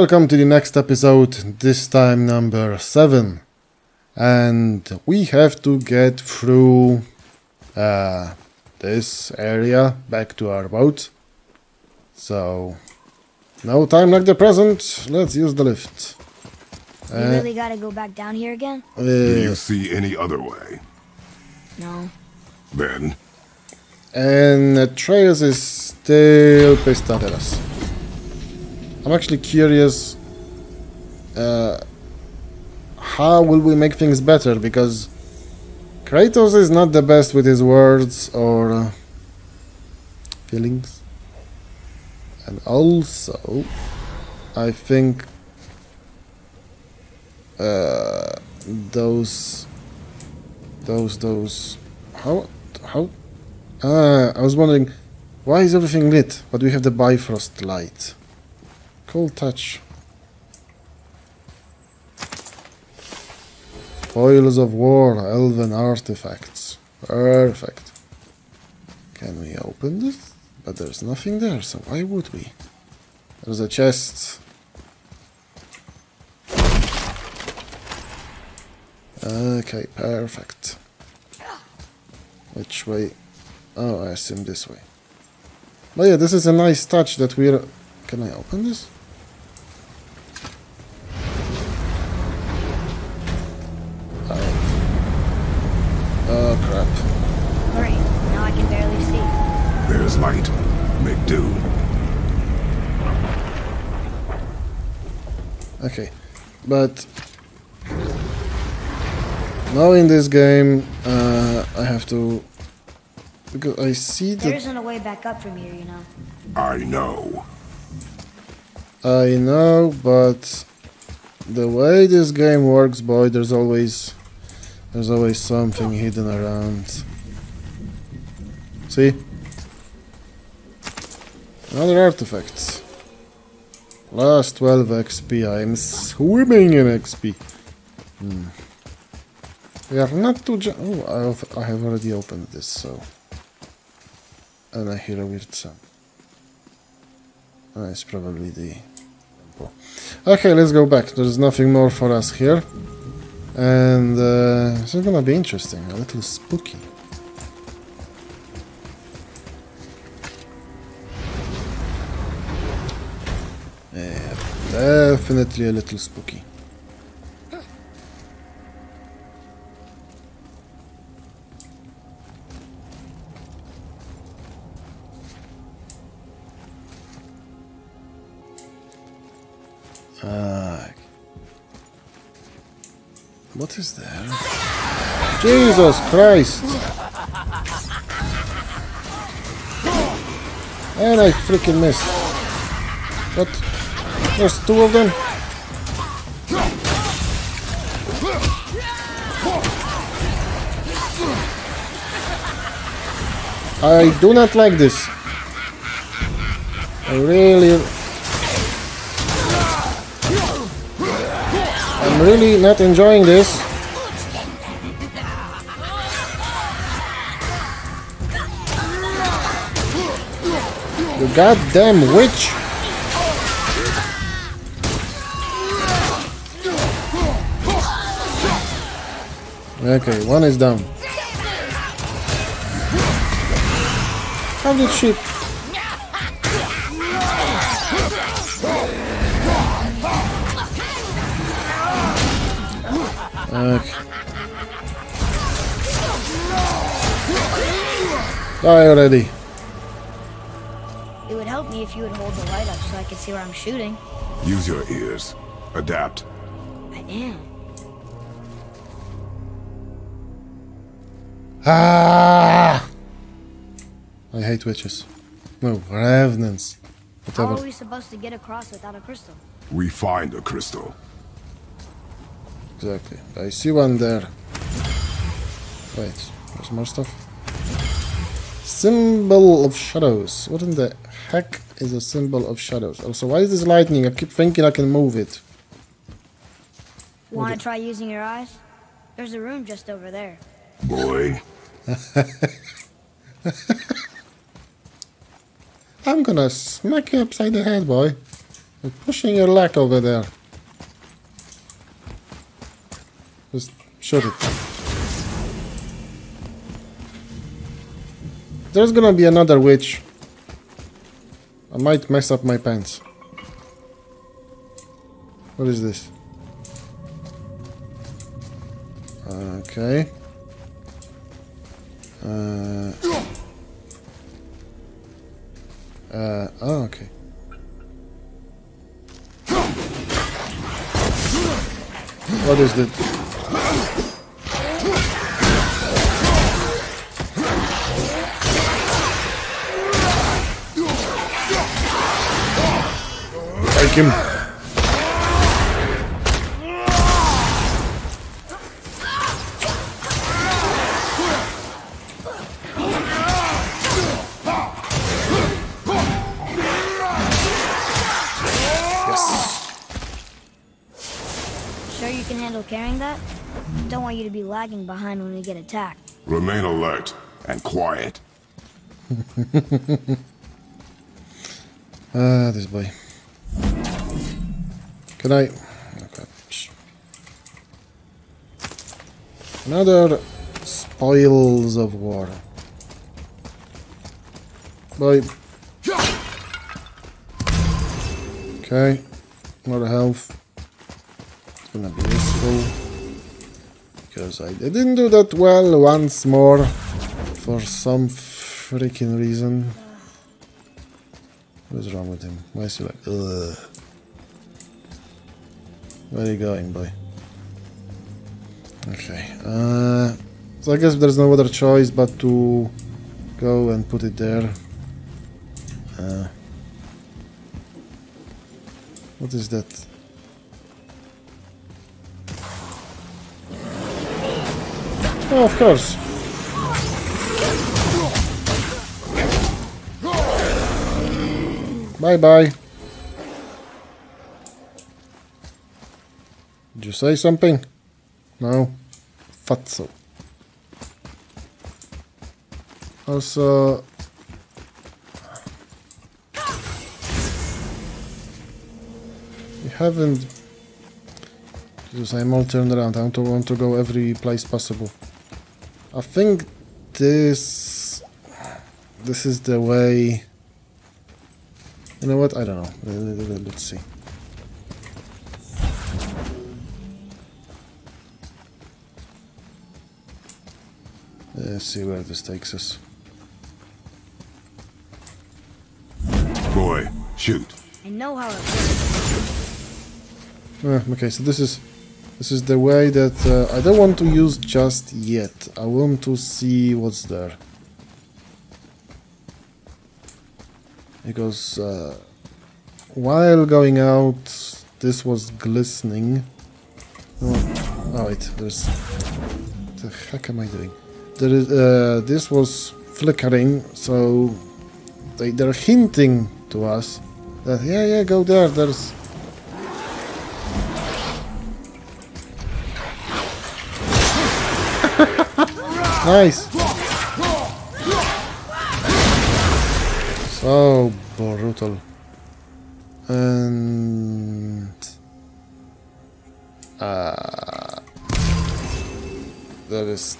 Welcome to the next episode, this time number 7. And we have to get through this area back to our boat. So, no time like the present, let's use the lift. You really gotta go back down here again? Do you see any other way? No. Then? And Atreus is still pissed at us. I'm actually curious how will we make things better, because Kratos is not the best with his words or feelings. And also, I think I was wondering, why is everything lit, but we have the bifrost light? Cold touch. Foils of war, elven artifacts. Perfect. Can we open this? But there's nothing there, so why would we? There's a chest. Okay, perfect. Which way? Oh, I assume this way. But yeah, this is a nice touch that we're... Can I open this? Oh, crap. Hurry, now I can barely see. There's light. Make do. Okay, but now in this game, I have to... Because I see that... There isn't a way back up from here, you know. I know. I know, but the way this game works, boy, there's always something hidden around. See? Another artifact. Last 12 XP. I'm swimming in XP. We are not too... Oh, I have already opened this, so... And I hear a weird sound. It's probably the... Okay, let's go back. There's nothing more for us here. And this is gonna be interesting, a little spooky. Yeah, definitely a little spooky. What is there? Jesus Christ! And I freaking missed. What? There's two of them? I do not like this. I really... I'm really not enjoying this. You goddamn witch! Okay, one is down. How did she... Okay. Die already. It would help me if you would hold the light up so I could see where I'm shooting. Use your ears. Adapt. I am. Ah! I hate witches. No, revenants. Whatever. How are we supposed to get across without a crystal? We find a crystal. Exactly. I see one there. Wait, there's more stuff. Symbol of shadows. What in the heck is a symbol of shadows? Also, why is this lightning? I keep thinking I can move it. Wanna try using your eyes? There's a room just over there. Boy. I'm gonna smack you upside the head, boy. You're pushing your luck over there. Just shoot it. There's gonna be another witch. I might mess up my pants. What is this? Okay. Oh, okay. What is that? Take him. Carrying that? Don't want you to be lagging behind when we get attacked. Remain alert and quiet. This boy. Can I? Okay. Another spoils of war. Bye. Okay. More health. Gonna be useful because I didn't do that well once more for some freaking reason. What is wrong with him? Why is he like ugh? Where are you going, boy? Okay, so I guess there's no other choice but to go and put it there. What is that? Oh, of course. Bye bye. Did you say something? No. Fatso. Also. We haven't. Because I'm all turned around. I don't want to go every place possible. I think this is the way. You know what? I don't know. Let's see. Let's see where this takes us. Boy, shoot. I know how it works. Okay, so this is the way that I don't want to use just yet. I want to see what's there. Because while going out, this was glistening. Oh wait, there's... What the heck am I doing? There is, this was flickering, so they're hinting to us that, yeah, go there, there's... Nice! So brutal. And... there is...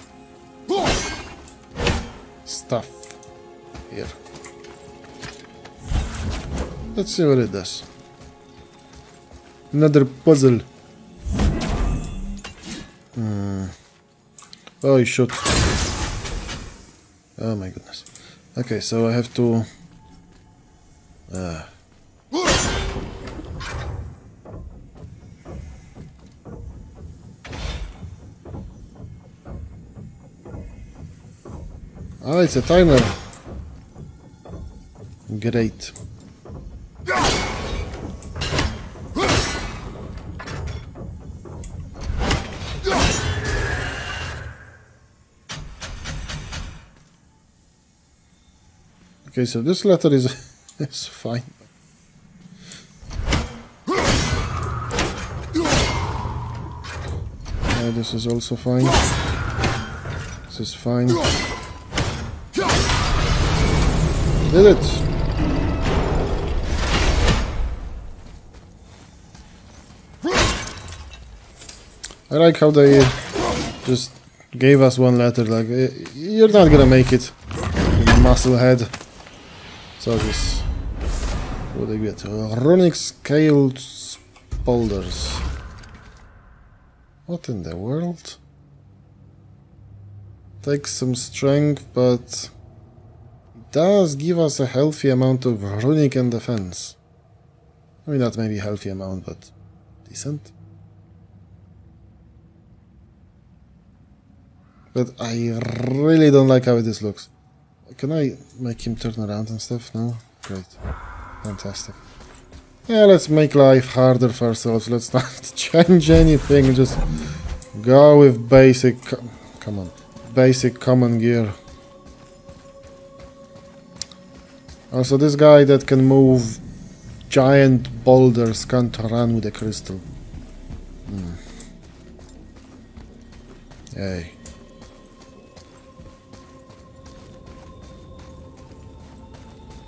stuff here. Let's see what it does. Another puzzle. Oh, you should. Oh my goodness. Okay, so I have to... Oh, it's a timer. Great. Okay, so this letter is fine. This is also fine. This is fine. Did it! I like how they just gave us one letter, like, you're not gonna make it, you muscle head. So this, what do I get? Runic Scaled Boulders. What in the world? Takes some strength, but it does give us a healthy amount of runic and defense. I mean, not maybe healthy amount, but decent. But I really don't like how this looks. Can I make him turn around and stuff? No? Great. Fantastic. Yeah, let's make life harder for ourselves. Let's not change anything. Just go with basic... Come on. Basic common gear. Also, this guy that can move giant boulders can't run with a crystal. Hey.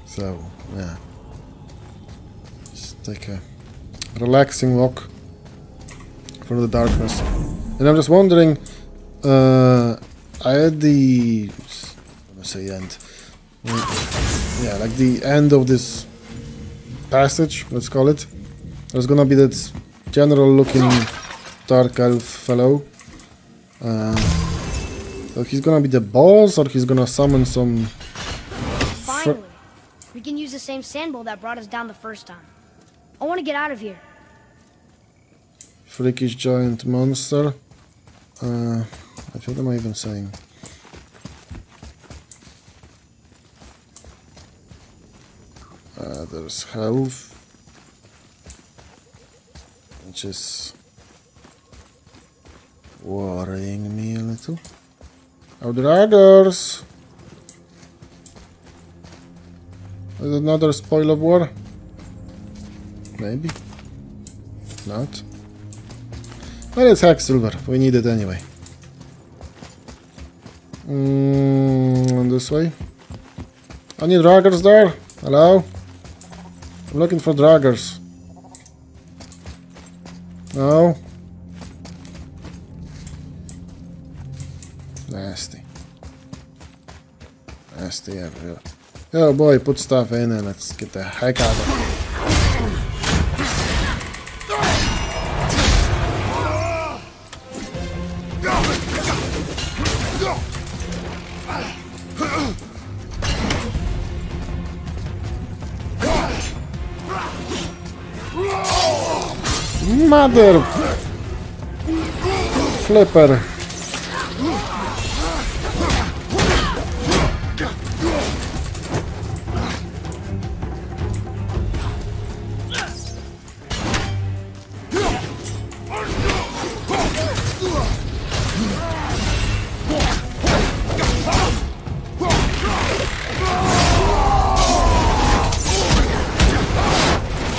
So, yeah. Just take a relaxing walk from the darkness. And I'm just wondering, I had the... I say end. Yeah, like the end of this passage, let's call it. There's gonna be that general looking dark elf fellow. So he's gonna be the boss, or he's gonna summon some... Finally! We can use the same sand bowl that brought us down the first time. I want to get out of here. Freakish giant monster. What am I even saying? There's health, which is worrying me a little. Are there others? There's another spoil of war? Maybe. Not. Well, it's Hacksilver. We need it anyway. And this way. Any draggers there? Hello? I'm looking for draggers. No? Nasty. Nasty everywhere. Oh boy, put stuff in and let's get the heck out of it. Mother flipper.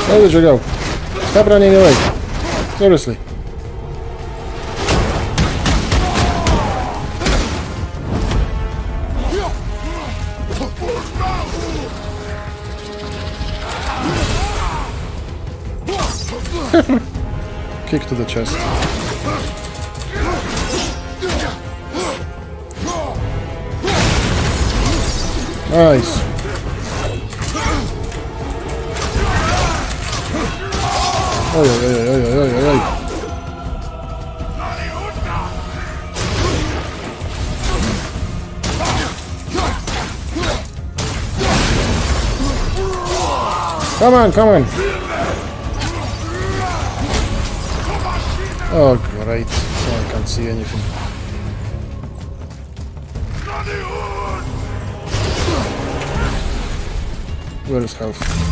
There you go. Stop running away. Seriously. Kick to the chest. Nice. Oi, oi, oi, oi, oi, oi, oi. Come on, come on. Oh, great. Oh, I can't see anything. Where is health?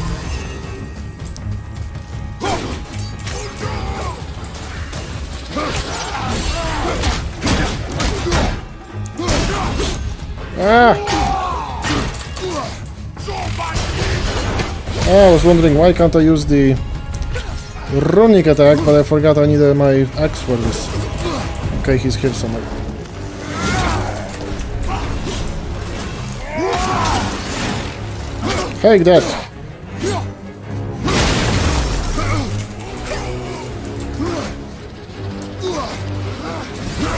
Ah! Oh, I was wondering why can't I use the runic attack, but I forgot I needed my axe for this. Okay, he's here somewhere. Take that!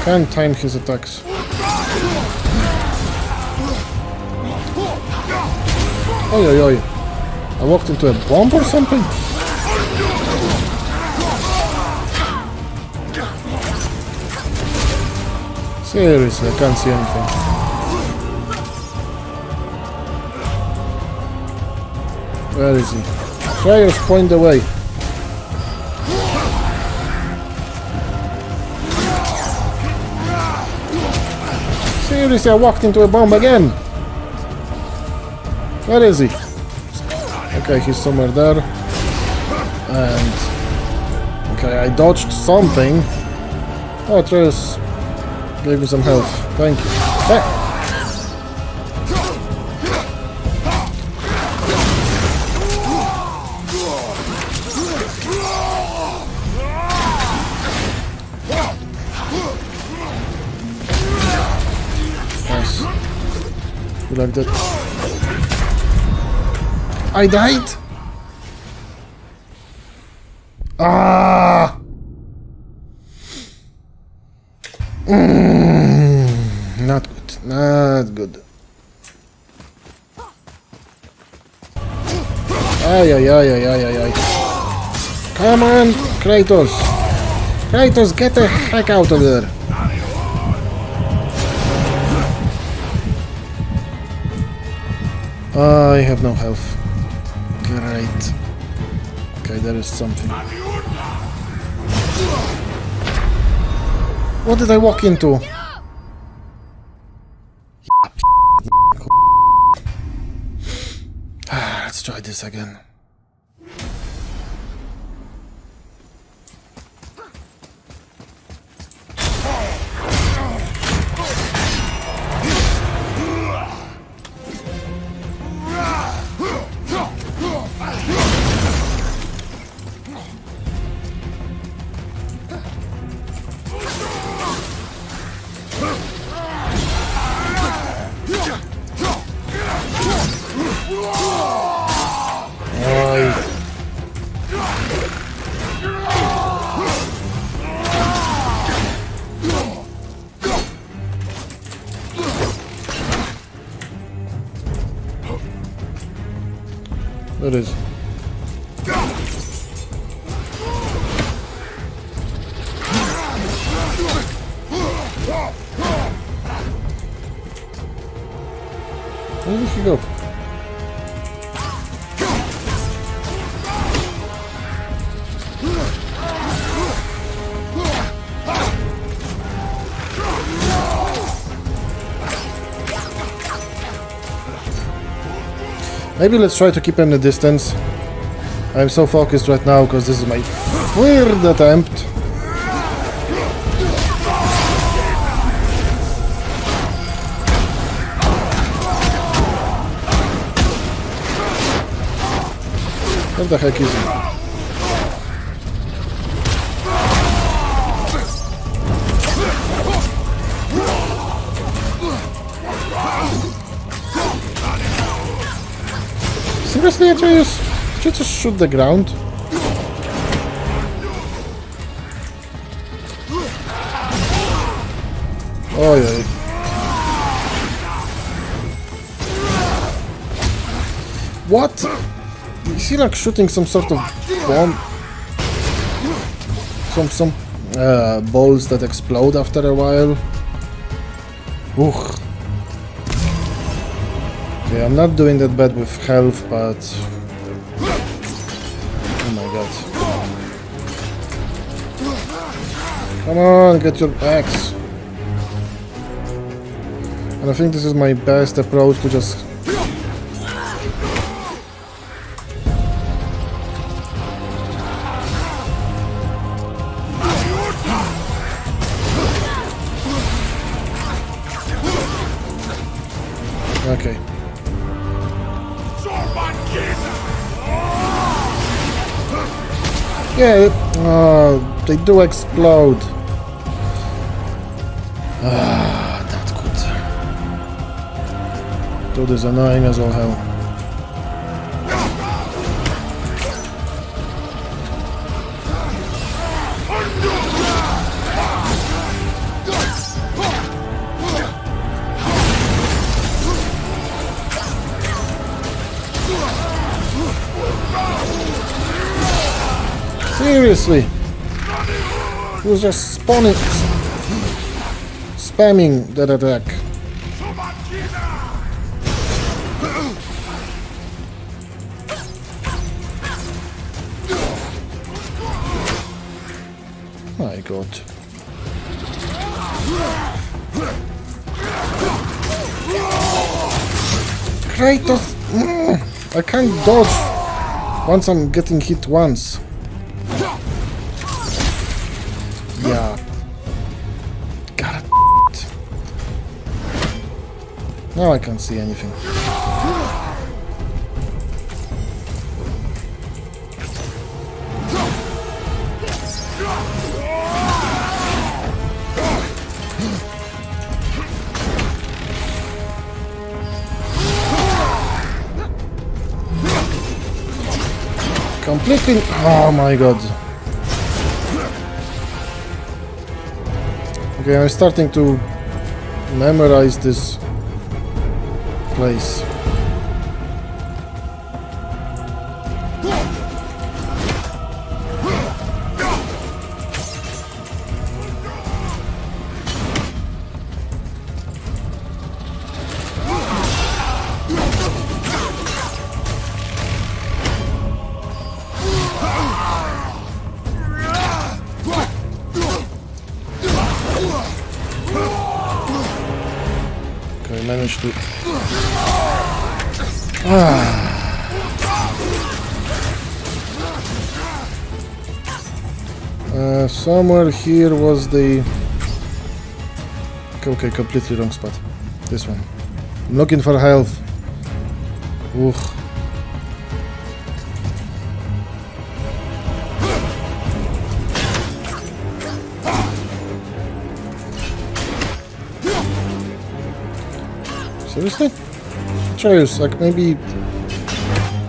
Can't time his attacks. Oi, oi, oi. I walked into a bomb or something? Seriously, I can't see anything. Where is he? Atreus, point the way. Seriously, I walked into a bomb again. Where is he? Okay, he's somewhere there. And okay, I dodged something. Oh, Atreus gave me some health. Thank you. Ah. Like that. I died? Ah! Not good. Not good. Ay, ay, ay, ay, ay, ay, ay. Come on, Kratos. Kratos, get the heck out of there. I have no health. Great. Okay, there is something. What did I walk into? Let's try this again. It is. Where did she go? Maybe let's try to keep him in the distance. I'm so focused right now because this is my third attempt. Where the heck is he? Seriously, Atreus? Did you just shoot the ground? Oh, yeah. What? Is he like shooting some sort of bomb? Some balls that explode after a while? Ugh. Okay, I'm not doing that bad with health, but... Oh my god. Come on, get your axe. And I think this is my best approach to just... Okay. Yeah, they do explode. Ah, not good. Dude is annoying as all hell. Seriously! He was just spamming that attack. My God. Kratos! I can't dodge once I'm getting hit once. Yeah. God it. Now I can't see anything. Completely. Oh my God. Okay, I'm starting to memorize this place. Somewhere here was the... Okay, completely wrong spot. This one. I'm looking for health. Oof. Seriously? Atreus, like maybe...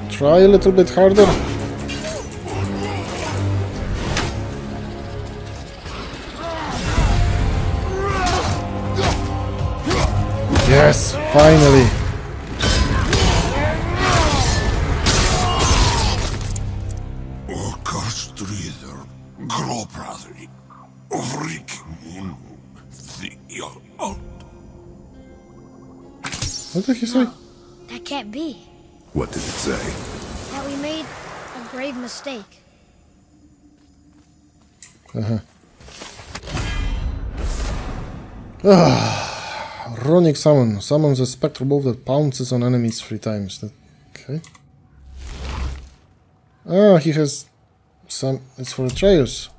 try a little bit harder? Yes, finally. What did he say? No, that can't be. What did it say? That we made a grave mistake. Runic summon. Summons a spectral bolt that pounces on enemies 3 times. Okay. Ah, he has some... It's for Atreus.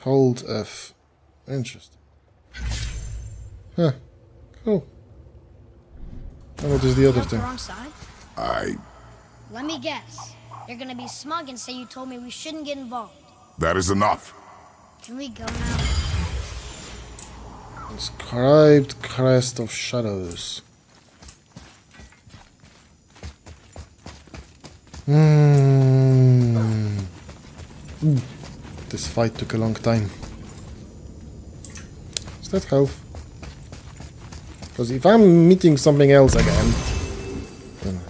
Hold F. Interesting. Huh. Cool. And what is the other thing? Let me guess. You're gonna be smug and say you told me we shouldn't get involved. That is enough. Can we go now? Inscribed crest of shadows. This fight took a long time. Is that health? Because if I'm meeting something else again, then...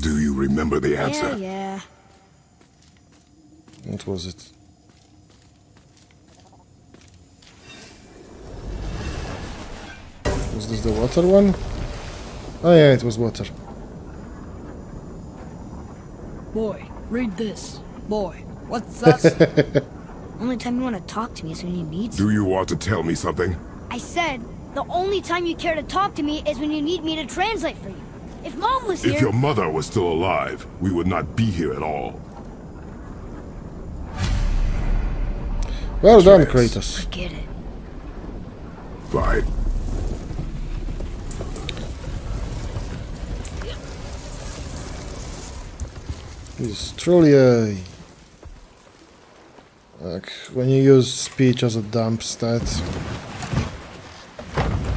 Do you remember the answer? Yeah. What was it? Was this the water one? Oh yeah, it was water. Boy, read this. Boy, what's that? Only time you want to talk to me is when you need me. Do you want to tell me something? I said, the only time you care to talk to me is when you need me to translate for you. If Mom was here... If your mother was still alive, we would not be here at all. Well done, Kratos. Forget it. Fine. It's truly a... Like, when you use speech as a dump stat.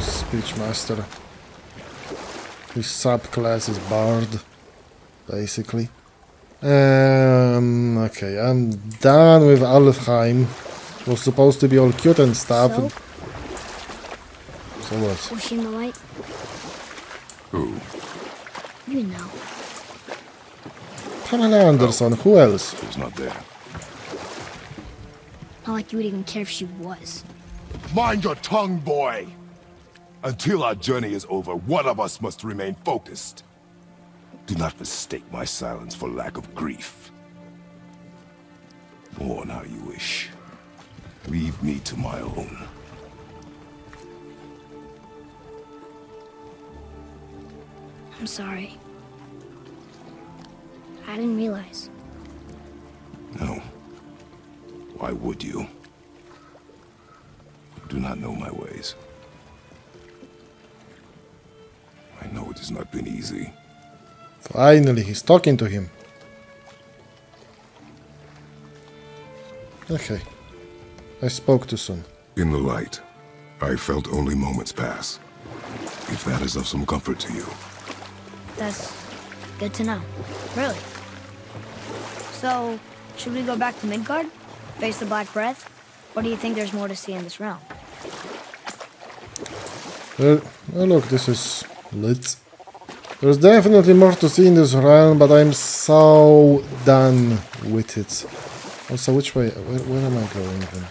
Speech master. His subclass is bard, basically. Okay, I'm done with Alfheim. It was supposed to be all cute and stuff. So what? Was she in the light? Who? You know. Pamela Anderson, who else? She's not there. Not like you would even care if she was. Mind your tongue, boy! Until our journey is over, one of us must remain focused. Do not mistake my silence for lack of grief. Mourn how you wish. Leave me to my own. I'm sorry. I didn't realize. No. Why would you? I do not know my ways. I know it has not been easy. Finally, he's talking to him. Okay. I spoke too soon. In the light, I felt only moments pass. If that is of some comfort to you. That's good to know. Really? So, should we go back to Midgard? Face the Black Breath? Or do you think there's more to see in this realm? Oh look, this is lit. There's definitely more to see in this realm, but I'm so done with it. Also, which way? Where am I going then?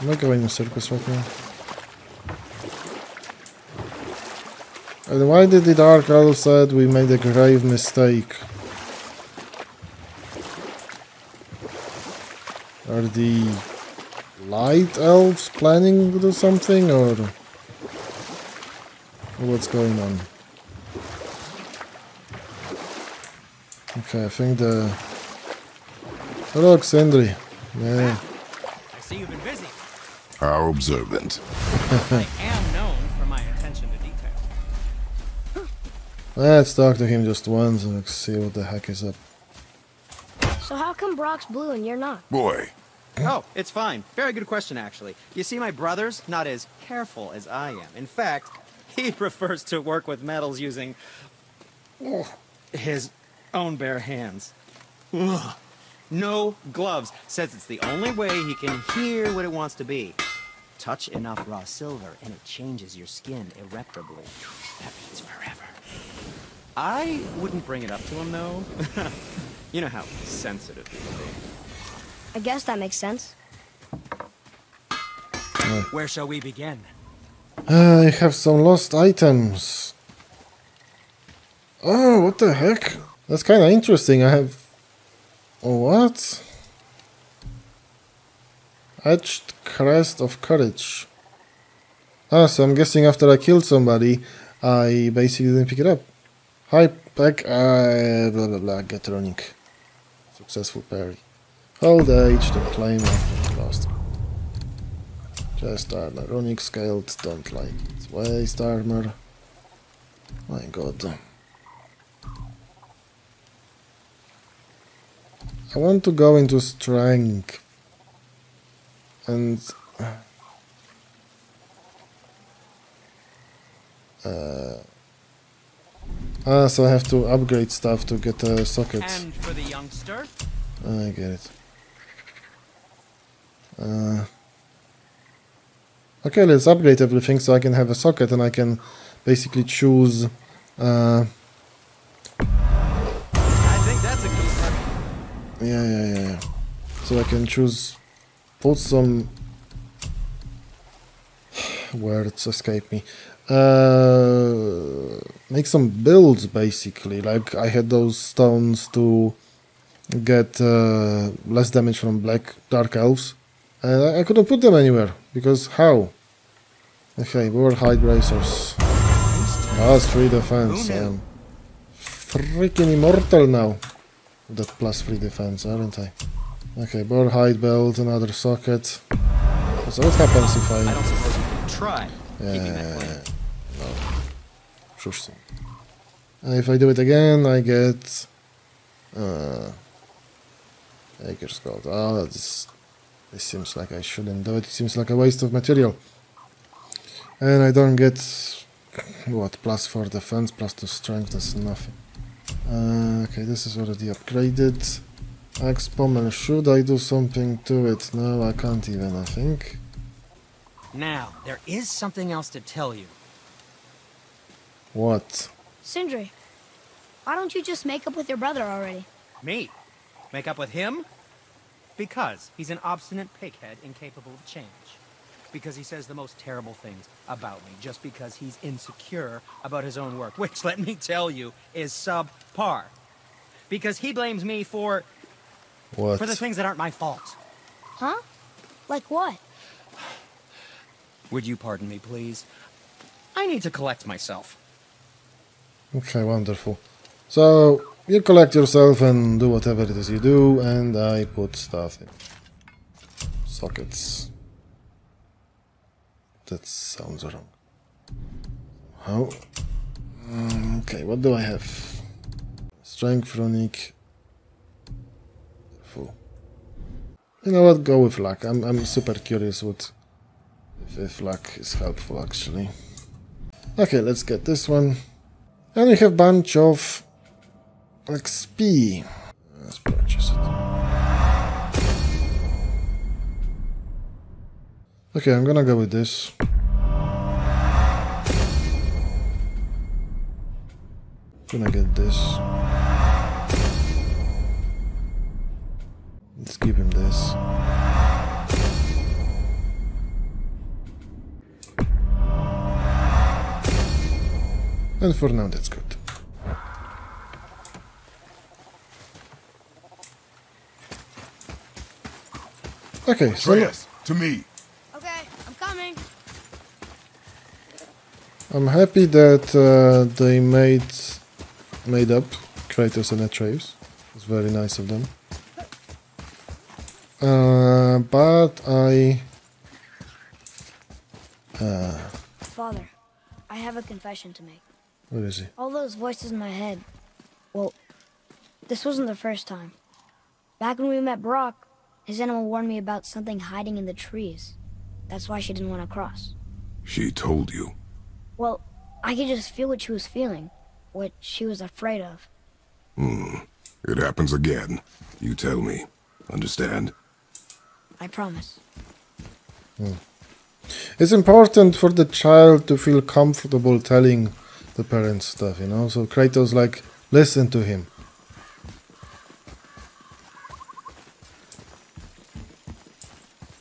Am I going in circles right now? And why did the Dark Elf said we made a grave mistake? Are the Light Elves planning to do something, or what's going on? Okay, I think the... Oh, look, Sindri. Yeah. I see you've been busy. How observant. I am known for my attention to detail. Let's talk to him just once and see what the heck is up. So how come Brok's blue and you're not? Boy. Oh, it's fine. Very good question, actually. You see, my brother's not as careful as I am. In fact, he prefers to work with metals using... his... own bare hands. Ugh. No gloves. Says it's the only way he can hear what it wants to be. Touch enough raw silver and it changes your skin irreparably. That means forever. I wouldn't bring it up to him though. You know how sensitive people are. I guess that makes sense. Where shall we begin? I have some lost items. Oh, what the heck? That's kind of interesting. I have... Oh, what? Etched Crest of Courage. Ah, so I'm guessing after I killed somebody, I basically didn't pick it up. High pack... blah blah blah, get running. Successful parry. Hold H to claim after lost. Chest armor, running scaled, don't like it. Waist armor. My god. I want to go into strength and so I have to upgrade stuff to get a socket. And for the youngster? I get it. Okay, let's upgrade everything so I can have a socket and I can basically choose Yeah. So I can choose... Put some... words escape me. Make some builds, basically. Like, I had those stones to get less damage from black dark elves. And I couldn't put them anywhere. Because how? Okay, we were hide bracers. That's free defense. I am freaking immortal now. That plus 3 defense, aren't I? Okay, boar hide belt, another socket. So what happens if I don't suppose you can try keeping that clean? No. Interesting. If I do it again I get Acre's Gold. Oh, this seems like I shouldn't do it. It seems like a waste of material. And I don't get what, plus 4 defense, plus 2 strength, that's nothing. Okay, this is already upgraded. Axe pommel, should I do something to it? No, I can't even, I think. Now, there is something else to tell you. What? Sindri, why don't you just make up with your brother already? Me. Make up with him? Because he's an obstinate pighead incapable of change. Because he says the most terrible things about me. Just because he's insecure about his own work, which, let me tell you, is subpar. Because he blames me for... What? For the things that aren't my fault. Huh? Like what? Would you pardon me, please? I need to collect myself. Okay, wonderful. So... you collect yourself and do whatever it is you do, and I put stuff in sockets. That sounds wrong. How? Okay, what do I have? Strength, Runic. Full. You know what? Go with luck. I'm super curious what if luck is helpful actually. Okay, let's get this one. And we have a bunch of XP. Let's purchase it. Okay, I'm gonna go with this. Gonna get this. Let's give him this. And for now, that's good. Okay, Atreus, to me. Okay, I'm coming. I'm happy that they made up Kratos and Atreus. It's very nice of them. But I. Father, I have a confession to make. What is it? All those voices in my head. Well, this wasn't the first time. Back when we met Brok. His animal warned me about something hiding in the trees. That's why she didn't want to cross. She told you? Well, I could just feel what she was feeling. What she was afraid of. It happens again. You tell me. Understand? I promise. It's important for the child to feel comfortable telling the parents stuff, you know? So Kratos, like, listen to him.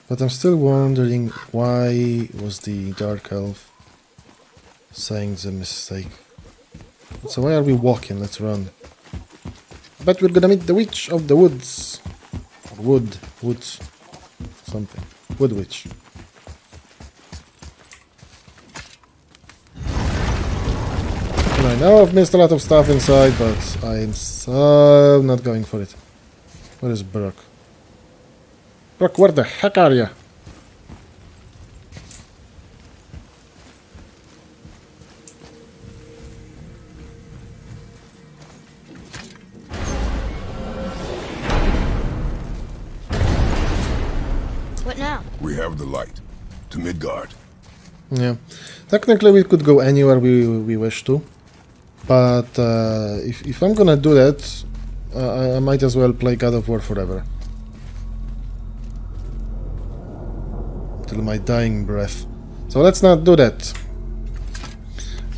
But I'm still wondering why was the Dark Elf saying the mistake. So why are we walking? Let's run. But we're gonna meet the Witch of the Woods. Woods. Something. Wood Witch. And I know I've missed a lot of stuff inside, but I'm so not going for it. Where is Brok? Brok, where the heck are you? What now? We have the light to Midgard. Yeah, technically we could go anywhere we wish to, but if I'm gonna do that, I might as well play God of War forever. My dying breath. So let's not do that.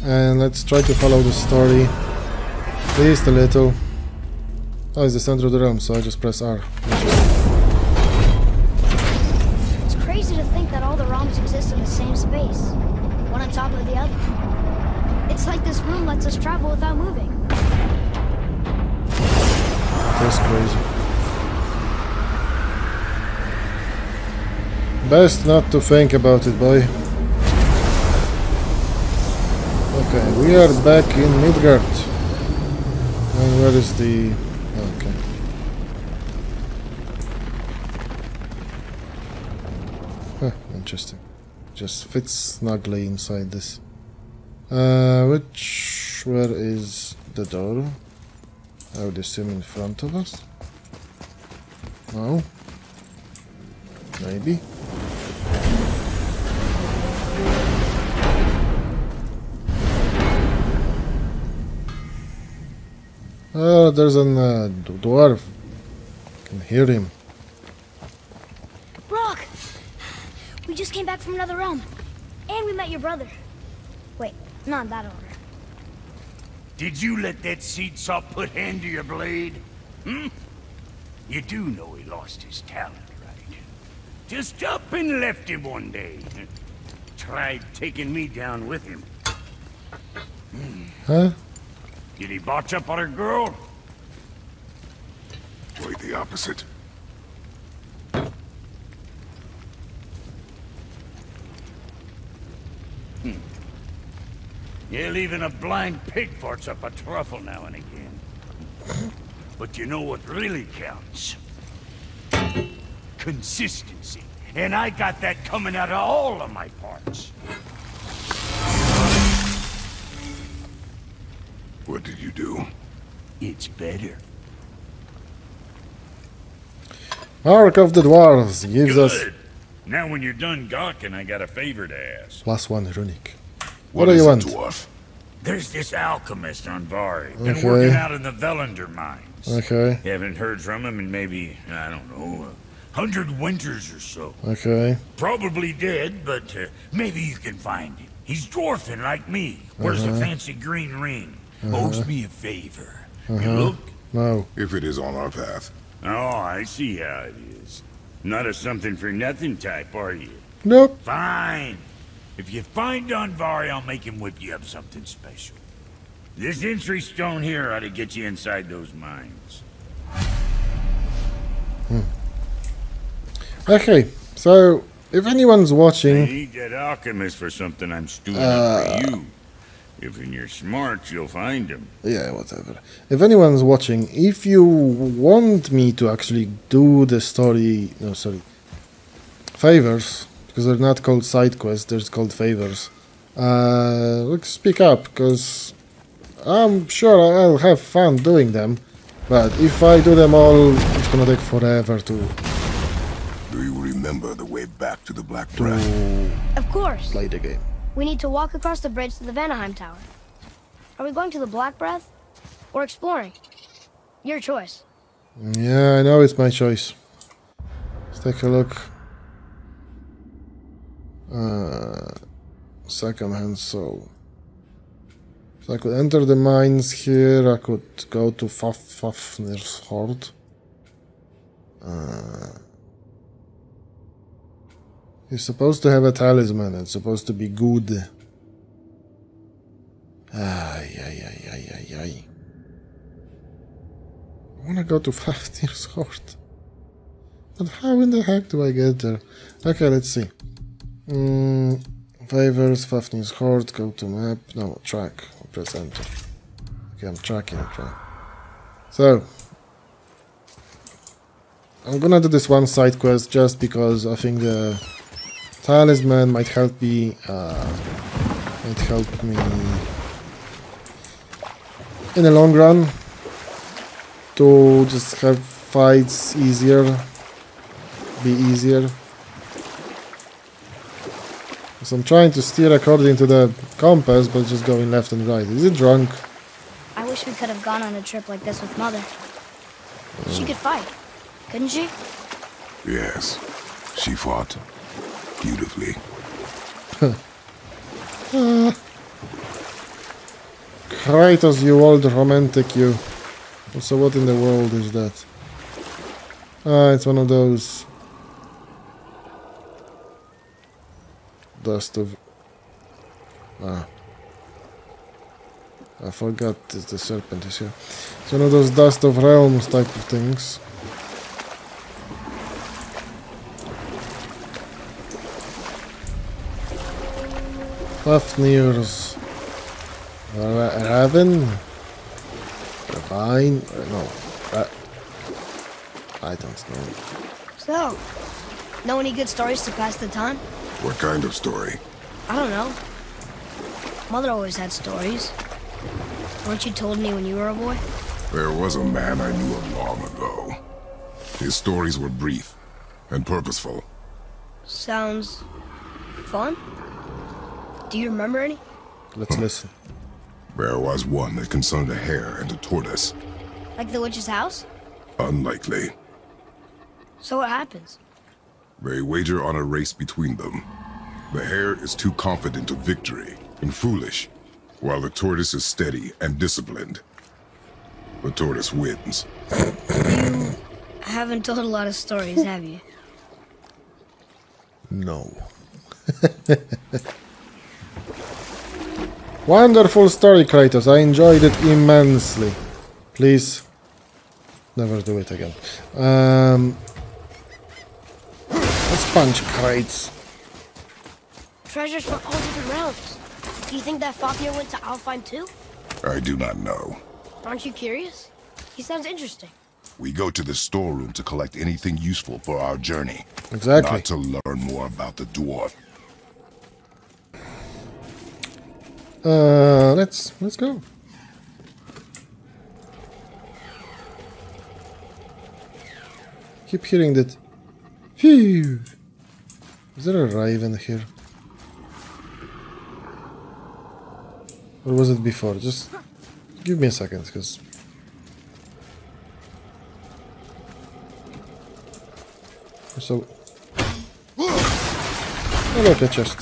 And let's try to follow the story. At least a little. Oh, it's the center of the realm, so I just press R. It's crazy to think that all the realms exist in the same space. One on top of the other. It's like this room lets us travel without moving. That's crazy. Best not to think about it, boy. Okay, we are back in Midgard. And where is the... okay. Interesting. Just fits snugly inside this. Where is the door? I would assume in front of us? No? Maybe? Oh, there's an dwarf. I can hear him. Brok! We just came back from another realm. And we met your brother. Wait, not in that order. Did you let that seed saw put hand to your blade? Hmm? You do know he lost his talent, right? Just up and left him one day. Tried taking me down with him. Huh? Did he botch up on a girl? Quite the opposite. Yeah, even a blind pig farts up a truffle now and again. But you know what really counts? Consistency. And I got that coming out of all of my parts. What did you do? It's better. Arc of the Dwarves gives us... Now when you're done gawking, I got a favor to ask. +1 runic. What do you want? Dwarf? There's this alchemist on Vari. Okay. Been working out in the Velander mines. Okay. Haven't heard from him in maybe, I don't know, 100 winters or so. Okay. Probably dead, but maybe you can find him. He's dwarfing like me. Where's the fancy green ring? Owes me a favor. You look? No. If it is on our path. Oh, I see how it is. Not a something for nothing type, are you? Nope. Fine. If you find Donvari, I'll make him whip you up something special. This entry stone here ought to get you inside those mines. Okay, so if anyone's watching, I need that alchemist for something I'm stewing up for you. If you're smart, you'll find him. Yeah, whatever. If anyone's watching, if you want me to actually do the story, no, sorry, favors, because they're not called side quests, they're called favors. Look, speak up, because I'm sure I'll have fun doing them. But if I do them all, it's gonna take forever to... Do you remember the way back to the Black Breath? Of course. Play the game. We need to walk across the bridge to the Vanaheim Tower. Are we going to the Black Breath? Or exploring? Your choice. Yeah, I know it's my choice. Let's take a look. Secondhand soul. So I could enter the mines here, I could go to Fafnir's Horde. He's supposed to have a talisman, it's supposed to be good. I wanna go to Fafnir's Horde. But how in the heck do I get there? Okay, let's see. Favors, Fafnir's Horde, go to map. No, track. Press enter. Okay, I'm tracking it right. So I'm gonna do this one side quest just because I think the talisman might help me in the long run to just have fights easier, be easier. So I'm trying to steer according to the compass, but just going left and right. Is it drunk? I wish we could have gone on a trip like this with Mother. She could fight, couldn't she? Yes, she fought. Beautifully. Kratos, you old romantic, you. So what in the world is that? It's one of those... Dust of... I forgot the serpent is here. It's one of those Dust of Realms type of things. Fafnir's Raven? Divine? No. I don't know. So, know any good stories to pass the time? What kind of story? I don't know. Mother always had stories. Weren't you told me when you were a boy? There was a man I knew of long ago. His stories were brief and purposeful. Sounds fun? Do you remember any? Let's listen. There was one that concerned a hare and a tortoise. Like the witch's house? Unlikely. So what happens? They wager on a race between them. The hare is too confident of victory and foolish, while the tortoise is steady and disciplined. The tortoise wins. You haven't told a lot of stories, have you? No. Wonderful story, Kratos. I enjoyed it immensely. Please, never do it again. Let's punch crates. Treasures from all different realms. Do you think that Fafnir went to Alfheim too? I do not know. Aren't you curious? He sounds interesting. We go to the storeroom to collect anything useful for our journey. Exactly. Not to learn more about the dwarf. Let's go. Keep hearing that. Phew. Is there a raven here? Or was it before? Just give me a second, because... So... Oh, look, a chest.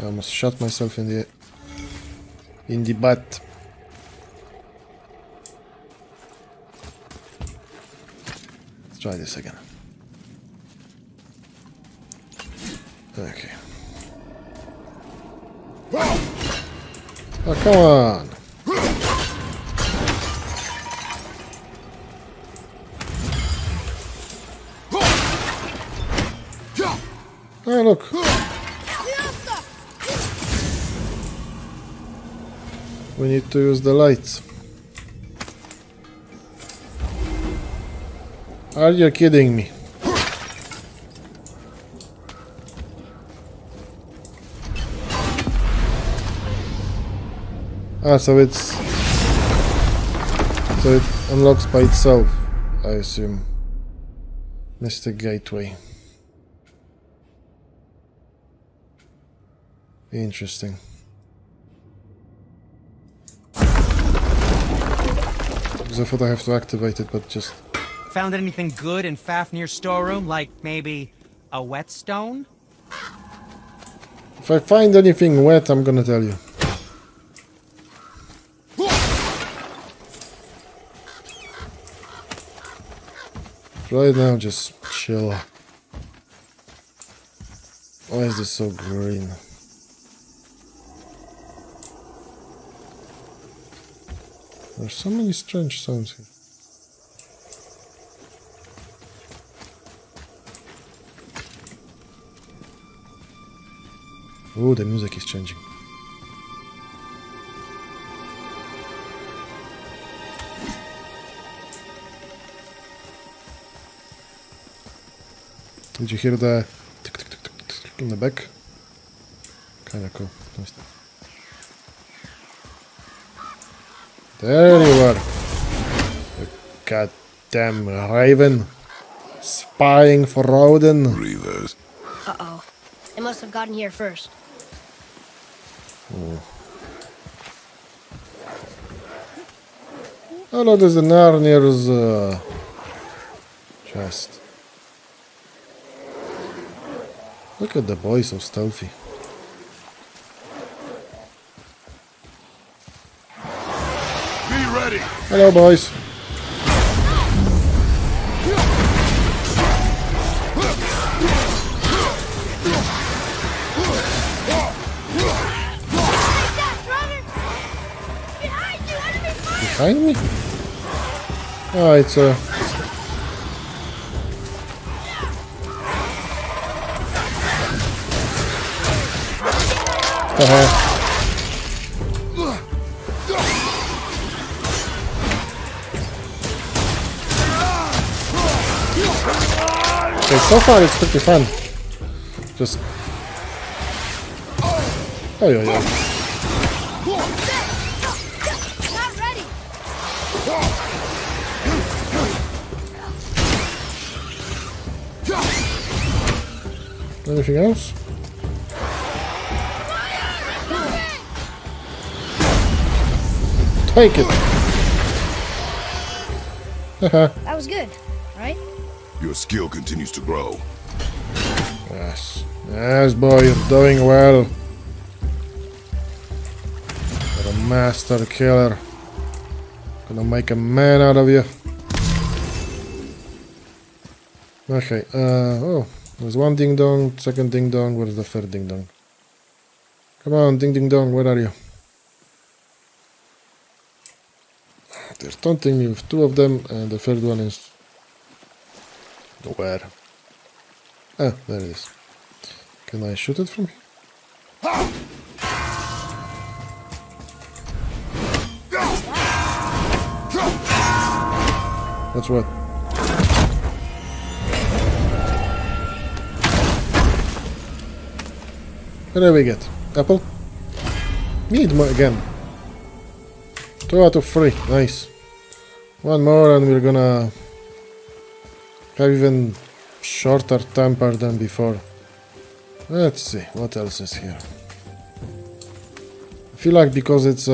I almost shot myself in the butt. Let's try this again. Okay. Oh, come on! Oh, look! We need to use the lights. Are you kidding me? Ah, so it unlocks by itself, I assume. Mystic Gateway. Interesting. Because I thought I have to activate it, but just... Found anything good in Fafnir's storeroom? Like, maybe, a whetstone? If I find anything wet, I'm gonna tell you. Right now, just chill. Why is this so green? There's so many strange sounds here. Oh, the music is changing. Did you hear the tick-tick-tick-tick in the back? Kinda cool. Nice. There you are. The goddamn raven. Spying for Odin. Uh-oh. It must have gotten here first. Oh, oh no, there's a Narnir's chest. Look at the boy, so stealthy. Be ready. Hello, boys. Behind me? Oh, it's a... Okay, so far it's pretty fun. Just... Oh, yeah, yeah. Anything else? Take it! That was good, right? Your skill continues to grow. Yes. Yes, boy, you're doing well. Master killer. Gonna make a man out of you. Okay, oh, there's one ding dong, second ding dong, where's the third ding dong? Come on, ding ding dong, where are you? They're taunting you with two of them, and the third one is... where? Ah, there it is. Can I shoot it from here? That's what. What do we get? Apple? Need more again. 2 out of 3. Nice. One more and we're gonna have even shorter temper than before. Let's see, what else is here? I feel like because it's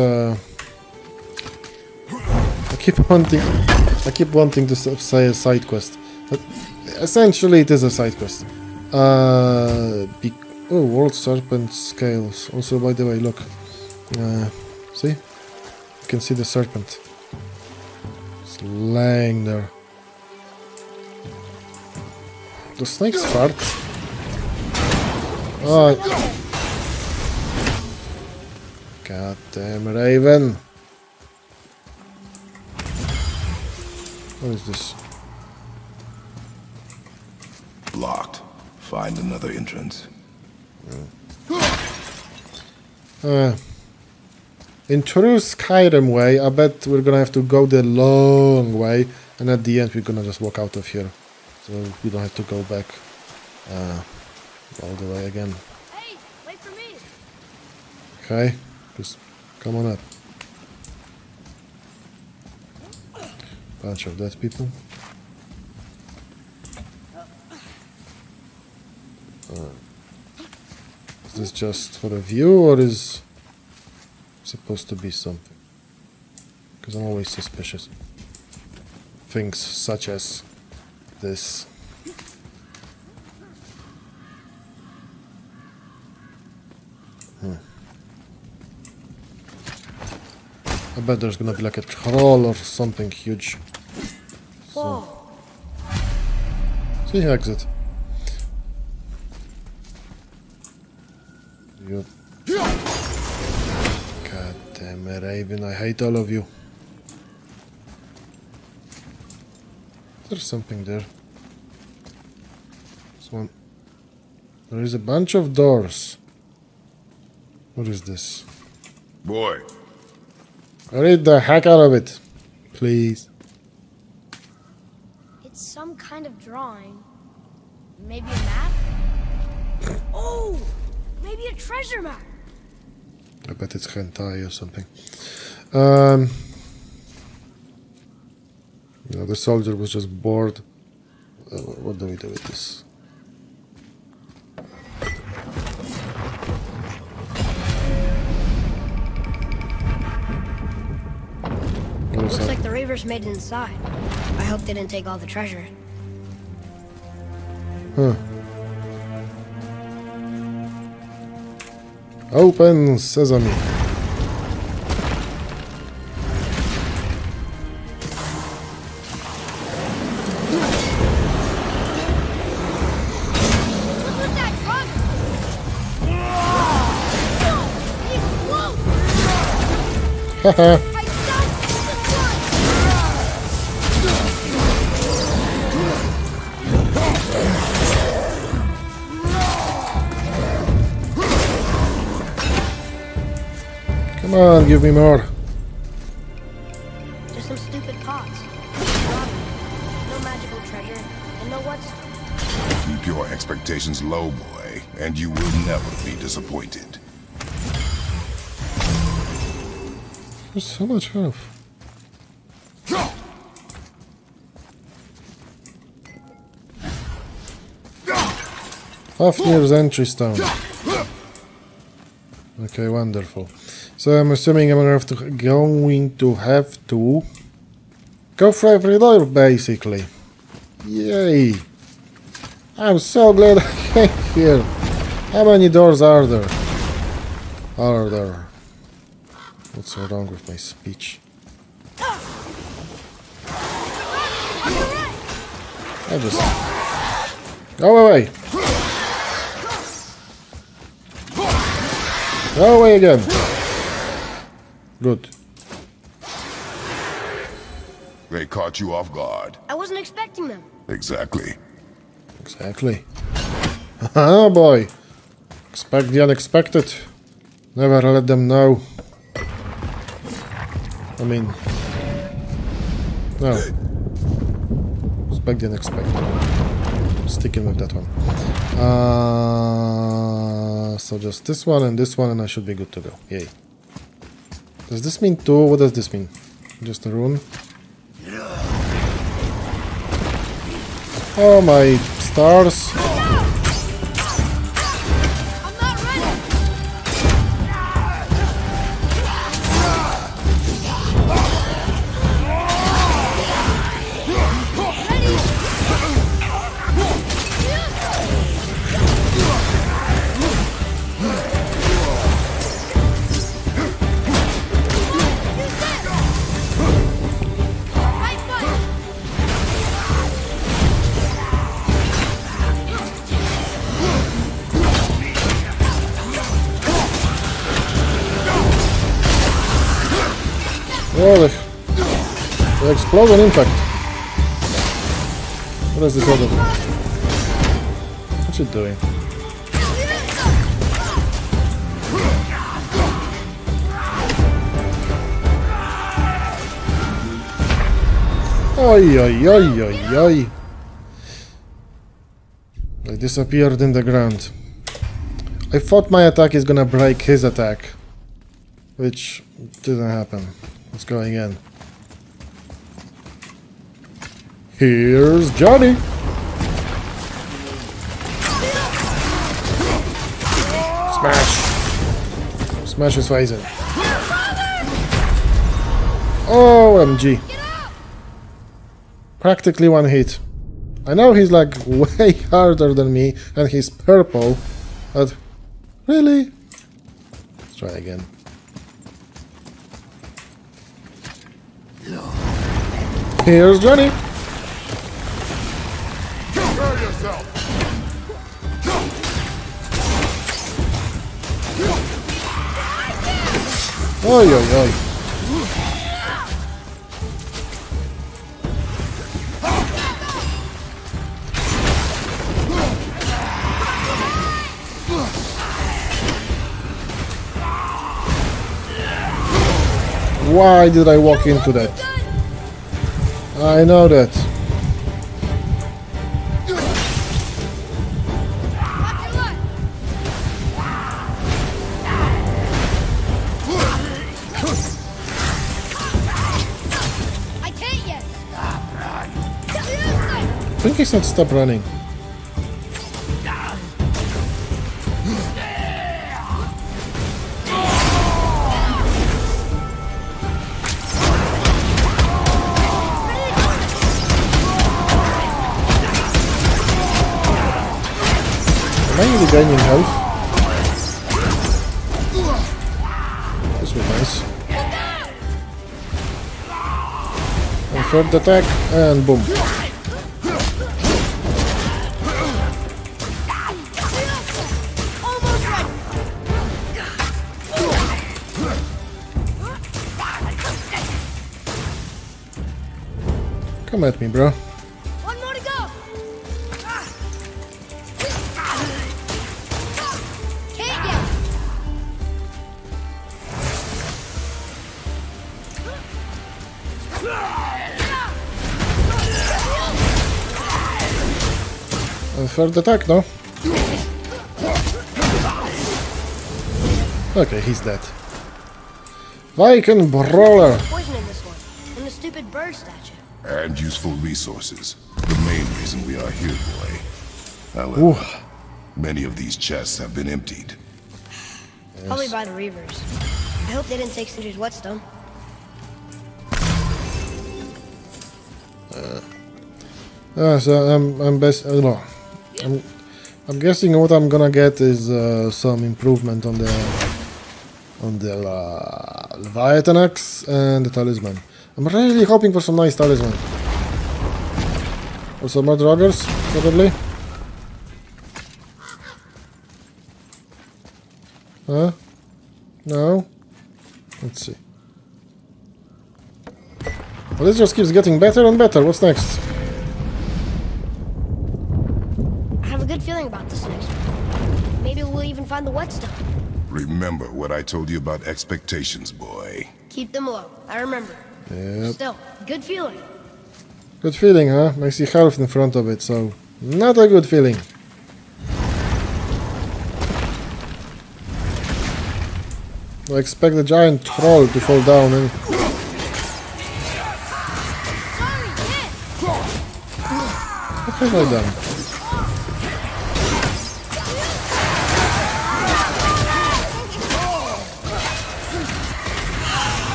I keep wanting to say a side quest. But essentially, it is a side quest. Oh, world serpent scales. Also, by the way, look. See? You can see the serpent. It's laying there. The snakes fart. Oh. Goddamn raven. What is this? Blocked. Find another entrance. In true Skyrim way, I bet we're gonna have to go the long way, and at the end we're gonna just walk out of here, so we don't have to go back all the way again. Hey, wait for me. Okay, just come on up. Bunch of dead people. Is this just for a view or is supposed to be something? Because I'm always suspicious. Things such as this. I bet there's gonna be like a troll or something huge. So. See, exit. You. God damn it, Raven, I hate all of you. There's something there. This one. There is a bunch of doors. What is this? Boy. Read the heck out of it, please. It's some kind of drawing. Maybe a map? Oh! Maybe a treasure map! I bet it's hentai or something. You know, the soldier was just bored. What do we do with this? Looks like the Reavers made it inside. I hope they didn't take all the treasure. Huh. Open sesame. Haha. Come on, give me more. Just some stupid pots. No magical treasure, and no what's. Keep your expectations low, boy, and you will never be disappointed. There's so much health. Fafnir's entry stone. Okay, wonderful. So I'm assuming I'm going to have to go for every door, basically. Yay! I'm so glad I came here. How many doors are there? What's wrong with my speech? I just... Go away! Go away again! Good. They caught you off guard. I wasn't expecting them. Exactly. Exactly. Oh boy! Expect the unexpected. Never let them know. I mean... No. Expect the unexpected. I'm sticking with that one. So just this one and I should be good to go. Yay. Does this mean two? What does this mean? Just a rune? Oh my stars! I'm not ready. Explosion impact. What is this other? What's it doing? Oi, oi, oi, oi, oi. I disappeared in the ground. I thought my attack is gonna break his attack, which didn't happen. Let's go again. Here's Johnny! Smash! Smash his face in. OMG. Practically one hit. I know he's like way harder than me and he's purple, but really? Let's try again. Here's Johnny! Oi, oi, oi. Why did I walk into that? I know that. I think he's not stop running. Am I really gaining health? This was nice. And third attack and boom. Come at me, bro. One more to go. A third attack, no? Okay, he's dead. Viking brawler. Poison in this one, and the stupid bird statue. And useful resources. The main reason we are here, boy. However, many of these chests have been emptied. Yes. Probably by the Reavers. I hope they didn't take Sindri's whetstone. I'm guessing what I'm gonna get is some improvement on the Leviathan Axe and the talisman. I'm really hoping for some nice talisman. Also more draugrs, probably. Huh? No? Let's see. Well, this just keeps getting better and better. What's next? I have a good feeling about this next one. Maybe we'll even find the whetstone. Remember what I told you about expectations, boy. Keep them low. I remember. Yep. Still, good feeling. Good feeling, huh? I see half in front of it, so not a good feeling. I expect the giant troll to fall down and... What have I done?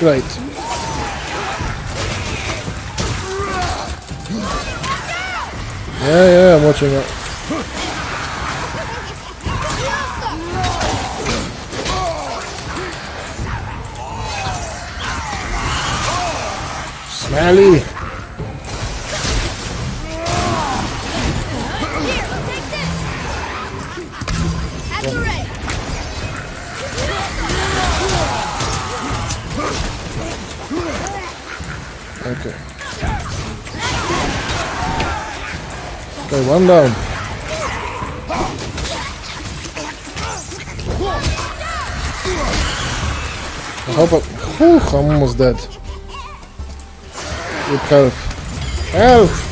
Great. Yeah, I'm watching it. Smelly. Okay. Okay, one down. I hope I'm almost dead. With health.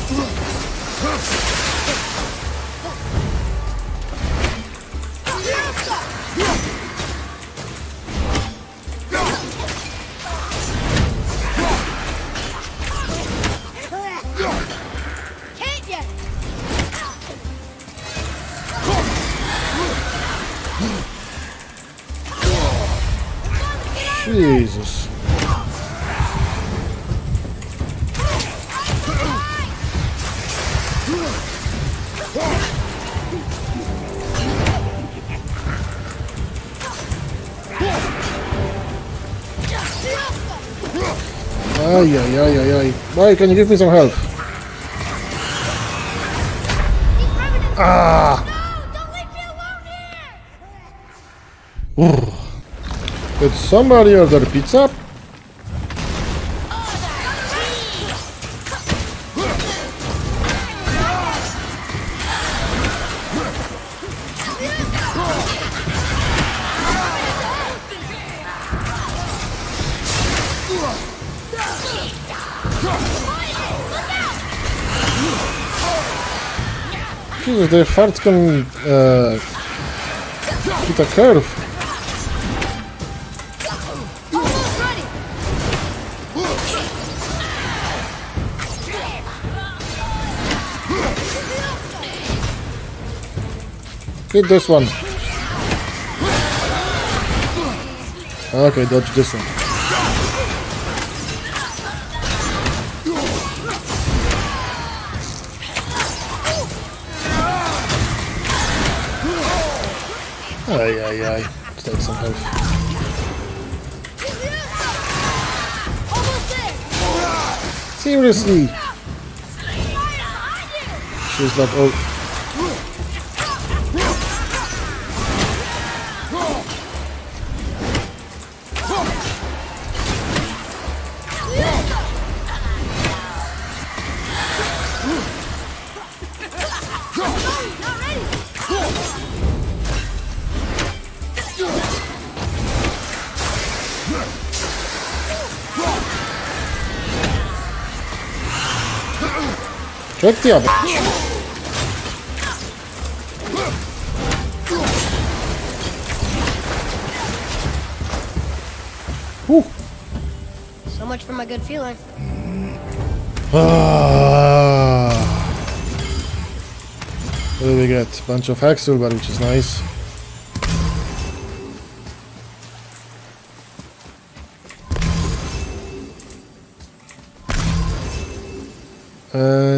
Jesus. Ay, ay, ay, ay, ay. Why, can you give me some help? Ah! No, don't leave me alone here! Did somebody order pizza? Jesus, their farts can hit a curve. Hit this one. Okay, dodge this one. Ay, ay, ay. Let's take some health. Seriously. She's like, oh. Check the other. Whew. So much for my good feeling. What do we get? Bunch of Hacksilver, which is nice.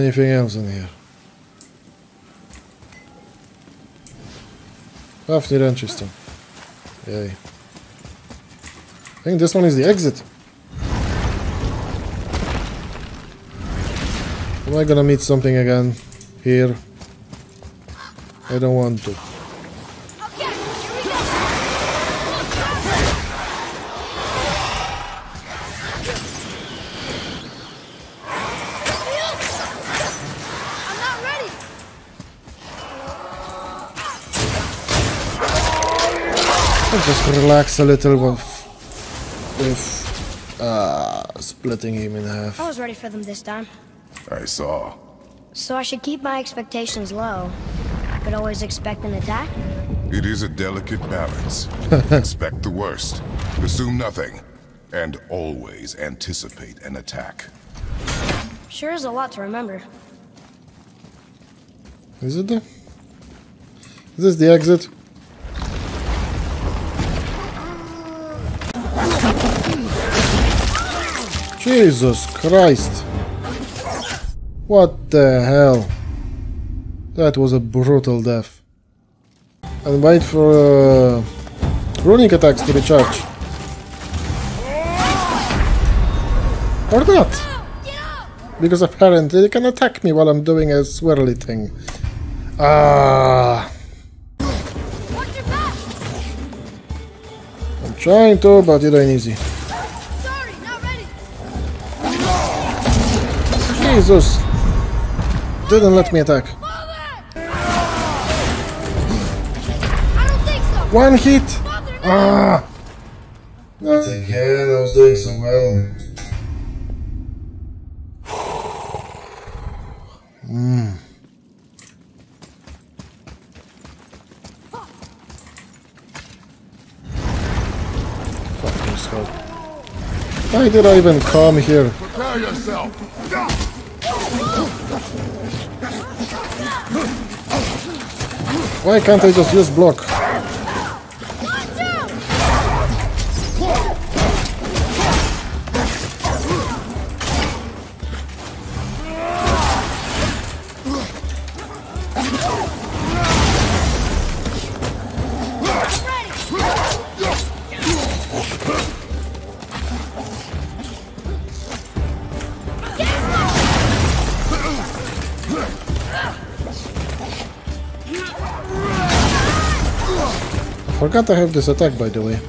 Anything else in here? Fafnir and Tristan. Yay. I think this one is the exit. Am I gonna meet something again? Here? I don't want to. Just relax a little with splitting him in half. I was ready for them this time. I saw. So I should keep my expectations low. I could always expect an attack. It is a delicate balance. Expect the worst, assume nothing, and always anticipate an attack. Sure is a lot to remember. Is it? Is this the exit? Jesus Christ! What the hell? That was a brutal death. And wait for runic attacks to recharge. Or not! Because apparently they can attack me while I'm doing a swirly thing. Ah! I'm trying to, but it ain't easy. Jesus! Didn't let me attack. One hit! Ah! Not again, I was doing so well. Fucking skull. Why did I even come here? Prepare yourself! Why can't I just use block? I forgot I have this attack, by the way.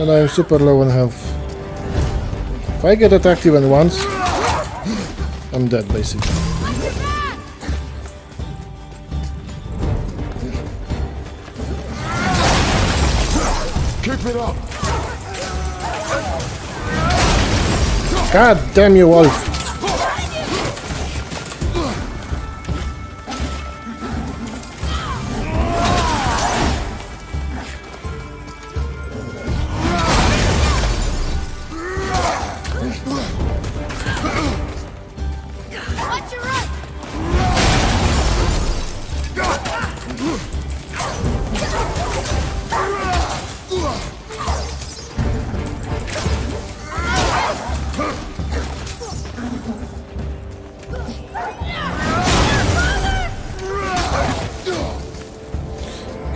And I'm super low on health. If I get attacked even once, I'm dead, basically. God damn you, Wolf!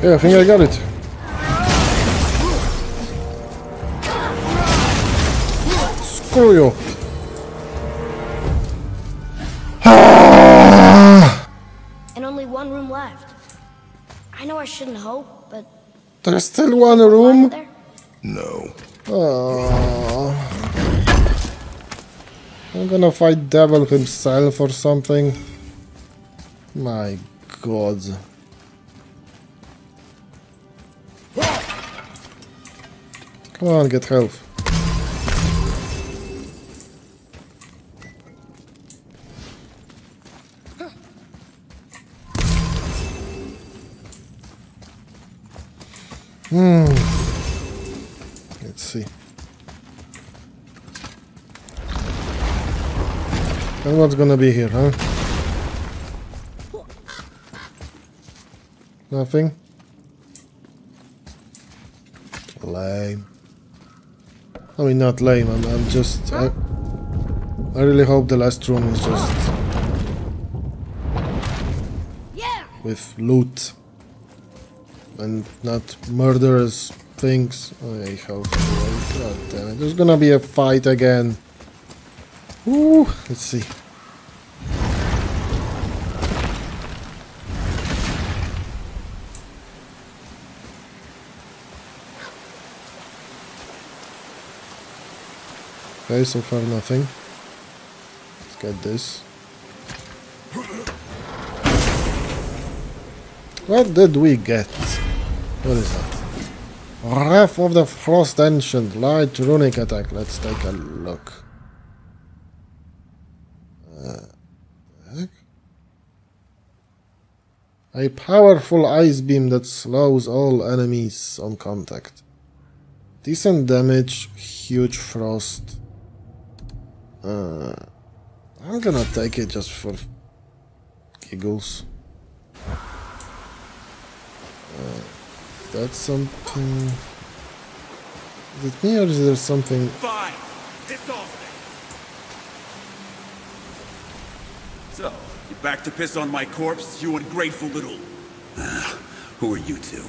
Yeah, I think I got it. Screw you. And only one room left. I know I shouldn't hope, but there's still one room? No. Oh. I'm gonna fight Devil himself or something. My God. Come on, get health. Let's see. And what's gonna be here, huh? Nothing. Lame. I mean, not lame, I'm just... I really hope the last room is just... with loot. And not murderous things. I hope... God damn it. There's gonna be a fight again. Ooh, let's see. Okay, so far nothing. Let's get this. What did we get? What is that? Wrath of the Frost Ancient, light runic attack. Let's take a look. A powerful ice beam that slows all enemies on contact. Decent damage, huge frost. I'm gonna take it just for giggles. That's something. Is it me or is there something? Fine. Piss off. So you're back to piss on my corpse, you ungrateful little. Who are you two?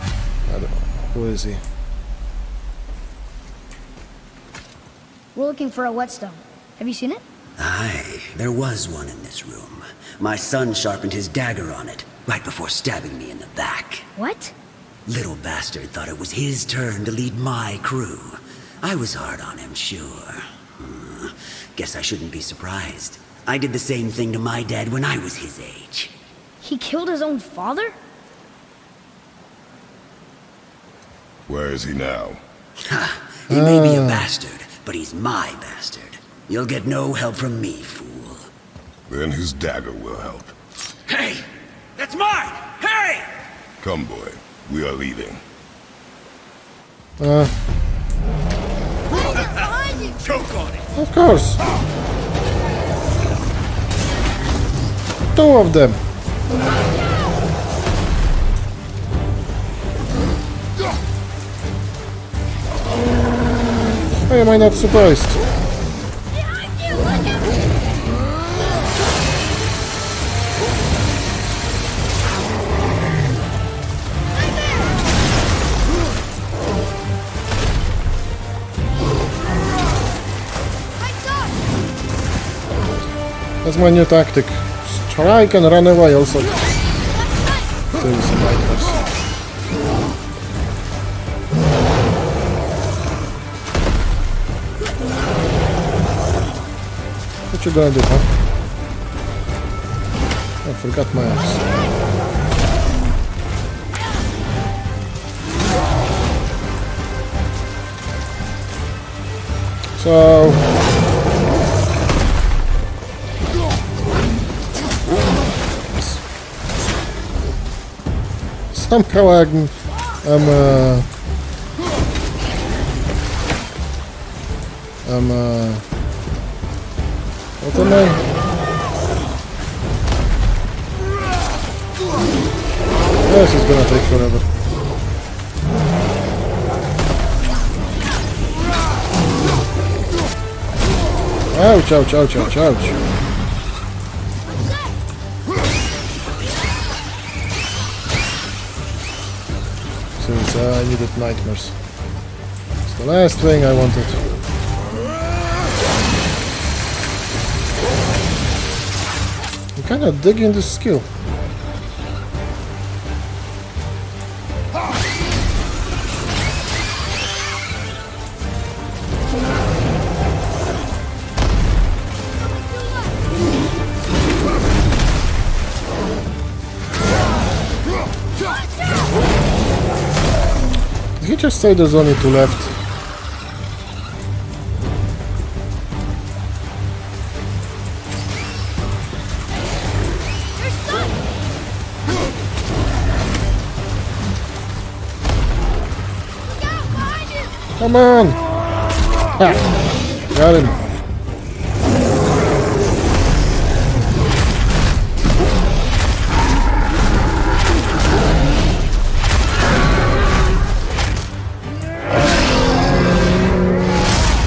I don't know. Who is he? We're looking for a whetstone. Have you seen it? Aye, there was one in this room. My son sharpened his dagger on it, right before stabbing me in the back. What? Little bastard thought it was his turn to lead my crew. I was hard on him, sure. Guess I shouldn't be surprised. I did the same thing to my dad when I was his age. He killed his own father? Where is he now? Ha! He may be a bastard, but he's my bastard. You'll get no help from me, fool. Then his dagger will help. Hey! That's mine! Hey! Come, boy. We are leaving. Choke on it! Of course! Two of them! Why am I not surprised? That's my new tactic. Strike and run away also. There's nightmares. What you gonna do, huh? I forgot my axe. So... somehow what am I? This is gonna take forever. Ouch, ouch, ouch, ouch, ouch. Since I needed nightmares. It's the last thing I wanted. I'm kind of digging this skill. Just say there's only two left. Come on! Ha. Got him.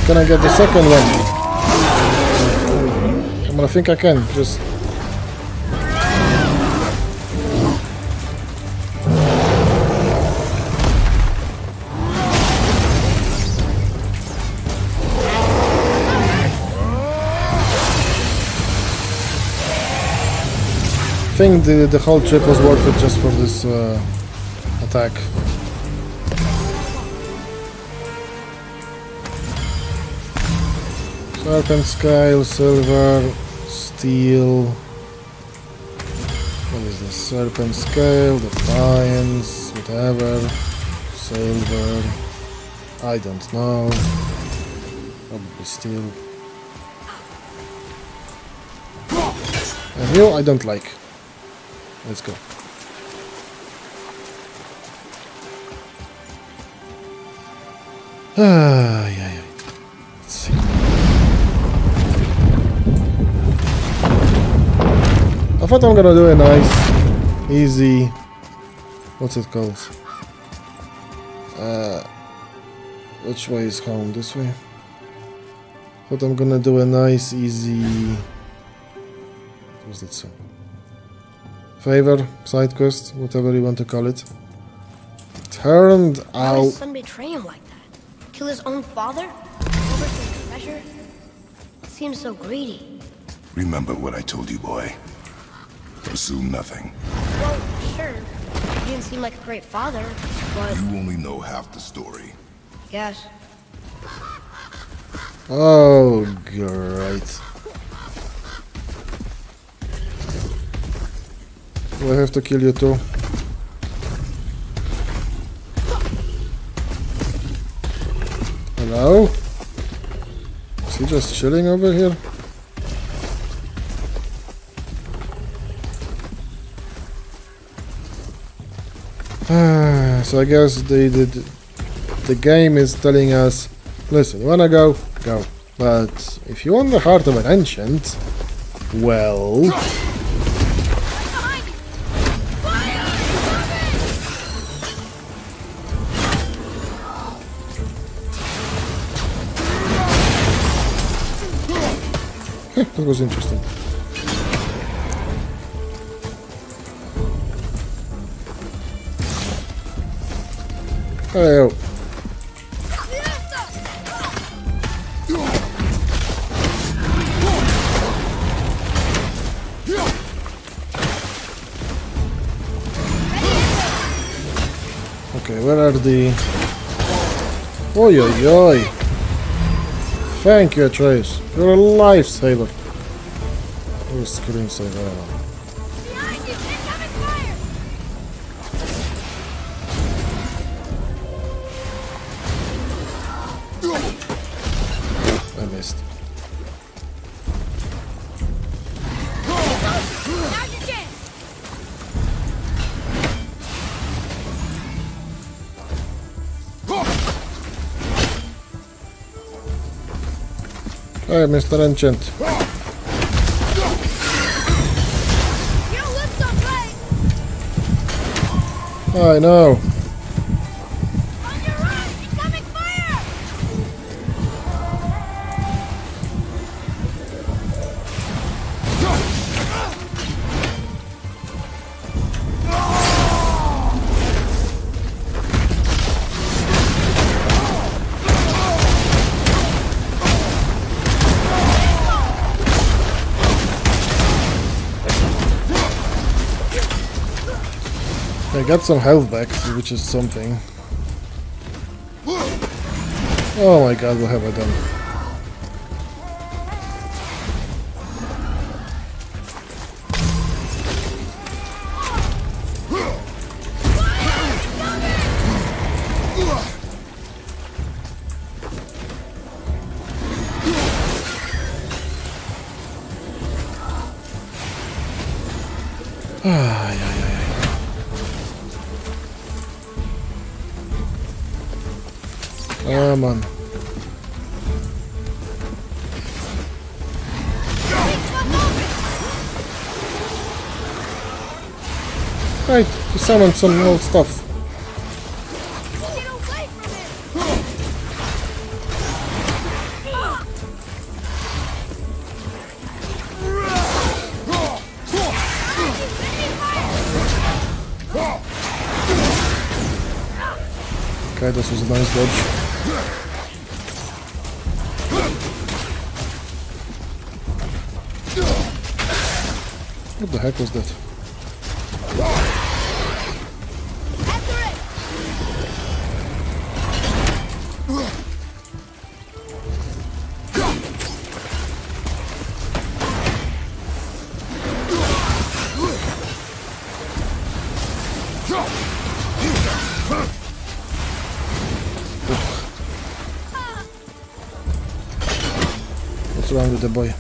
Can I get the second one? I think I can. Just I think the whole trip was worth it just for this attack. Serpent scale, silver, steel. What is this? Serpent scale, defiance, whatever. Silver. I don't know. Probably steel. And you, I don't like. Let's go. Yeah. Let's see. I thought I'm gonna do a nice, easy. What's it called? Which way is home? This way. I thought I'm gonna do a nice, easy. What's that song? Favor, side quest, whatever you want to call it. Turned out. Why would his son betray him like that? Kill his own father? Over some treasure? It seems so greedy. Remember what I told you, boy. Pursue nothing. Well, sure. He didn't seem like a great father, but. You only know half the story. Yes. Oh, great. I have to kill you too. Hello? Is he just chilling over here? So I guess the game is telling us, listen, you wanna go? Go. But if you want the heart of an ancient, well... That was interesting. Oh. Okay, where are the... Oi, oi, oi. Thank you, Atreus. You're a lifesaver. Screensaver. Behind you, incoming fire! I missed. Now's your chance. Hey, Mr. Ancient. I know. On your right, incoming fire! I got some health back, which is something. Oh my god, what have I done? Ah, yeah. Come on. Right, to summon some old stuff. Kratos was a nice dodge. What the heck was that? What's wrong with the boy?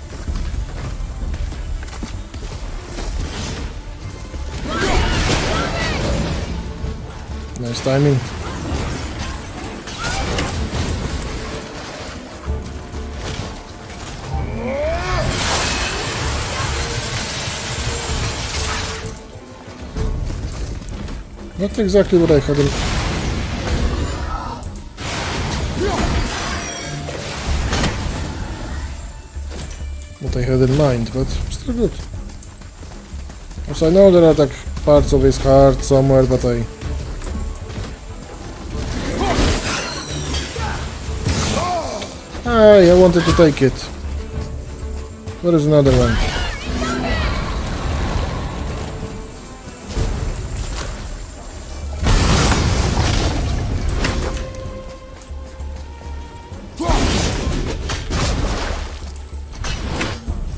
Nice timing. Not exactly what I had in mind. But still good. So I know there are like parts of his heart somewhere, but I I wanted to take it. Where is another one?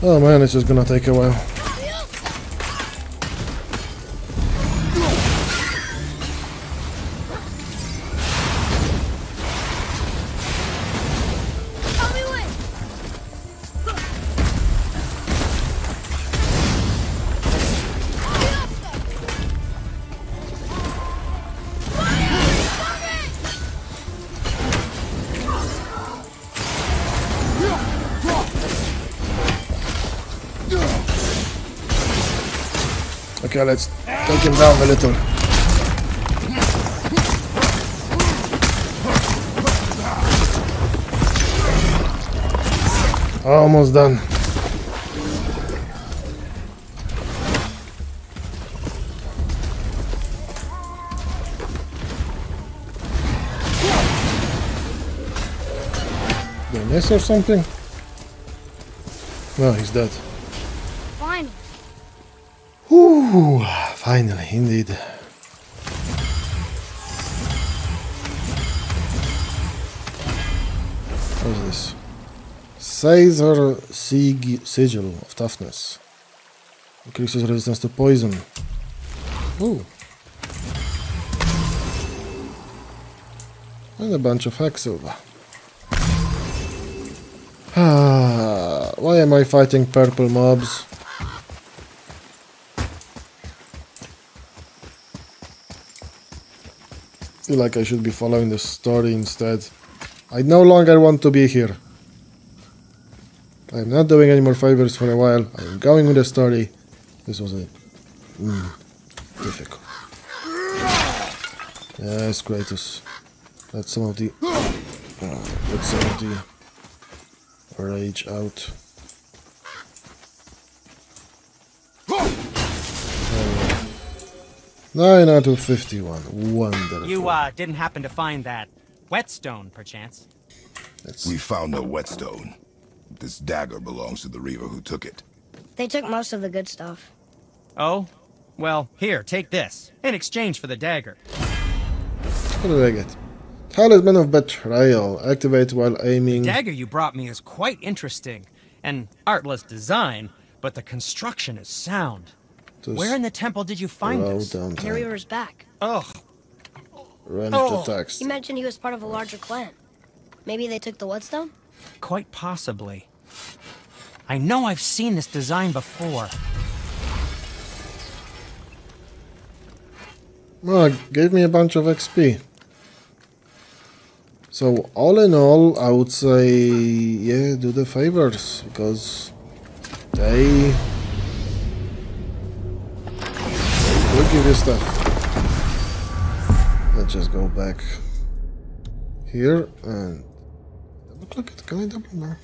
Oh man, it's just gonna take a while. Okay, let's take him down a little. Almost done. Did I miss or something? No, he's dead. Ooh, finally, indeed. What is this? Caesar Sigil of Toughness. Increases resistance to poison. Ooh. And a bunch of Hacksilver. Ah, why am I fighting purple mobs? Like I should be following the story instead. I no longer want to be here. I'm not doing any more favors for a while. I'm going with the story. This was it. Difficult. Yes, Kratos. That's some of the... that's some of the... rage out. Nine out of 51. Wonderful. You didn't happen to find that whetstone, perchance? We found no whetstone. This dagger belongs to the reaver who took it. They took most of the good stuff. Oh? Well, here, take this. In exchange for the dagger. What did I get? Talisman of Betrayal. Activate while aiming. The dagger you brought me is quite interesting. An artless design, but the construction is sound. Where in the temple did you find this? The reaver's back. Ugh. Ranged attacks. You mentioned he was part of a larger clan. Maybe they took the whetstone? Quite possibly. I know I've seen this design before. Well, it gave me a bunch of XP. So, all in all, I would say, yeah, do the favors, because they... give you stuff. Let's just go back here and double click it. Can I double? No.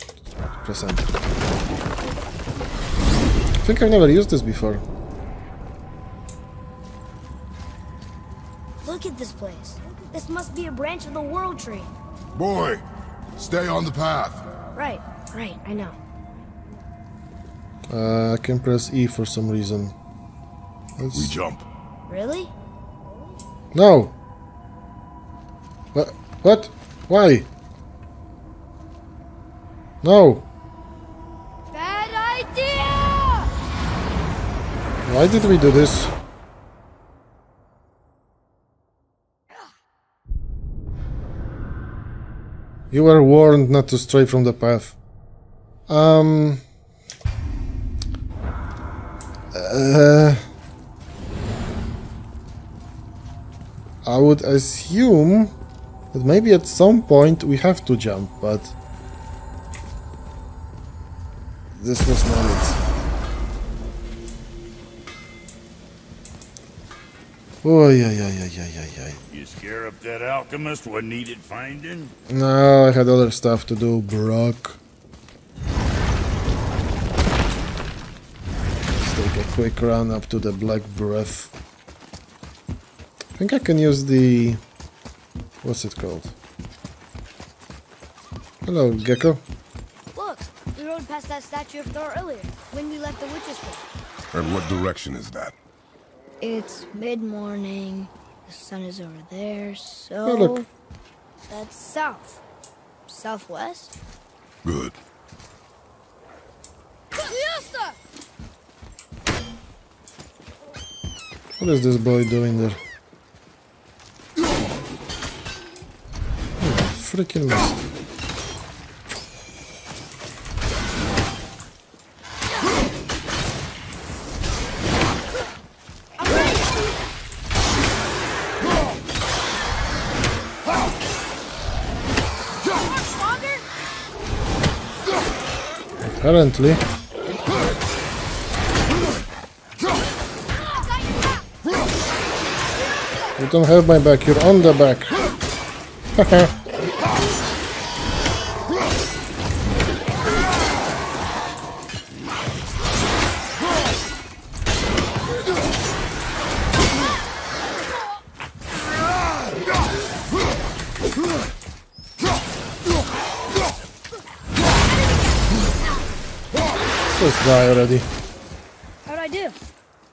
Press enter. I think I've never used this before. Look at this place. This must be a branch of the World Tree. Boy, stay on the path. Right, right, I know. I can press E for some reason. Let's... We jump. Really? No. What? What? Why? No. Bad idea. Why did we do this? You were warned not to stray from the path. I would assume that maybe at some point we have to jump, but this was not it. Oh yeah, yeah, yeah, yeah, yeah, yeah. You scare up that alchemist what needed finding? No, I had other stuff to do, Brok. Let's take a quick run up to the Black Breath. I think I can use the... what's it called? Hello, Gecko. Look, we rode past that statue of Thor earlier, when we left the witch's room. And what direction is that? It's mid-morning, the sun is over there, so... oh, look. That's south. Southwest? Good. What is this boy doing there? Freaking mess. Apparently. You don't have my back, you're on the back. Haha. Just die already. How'd I do?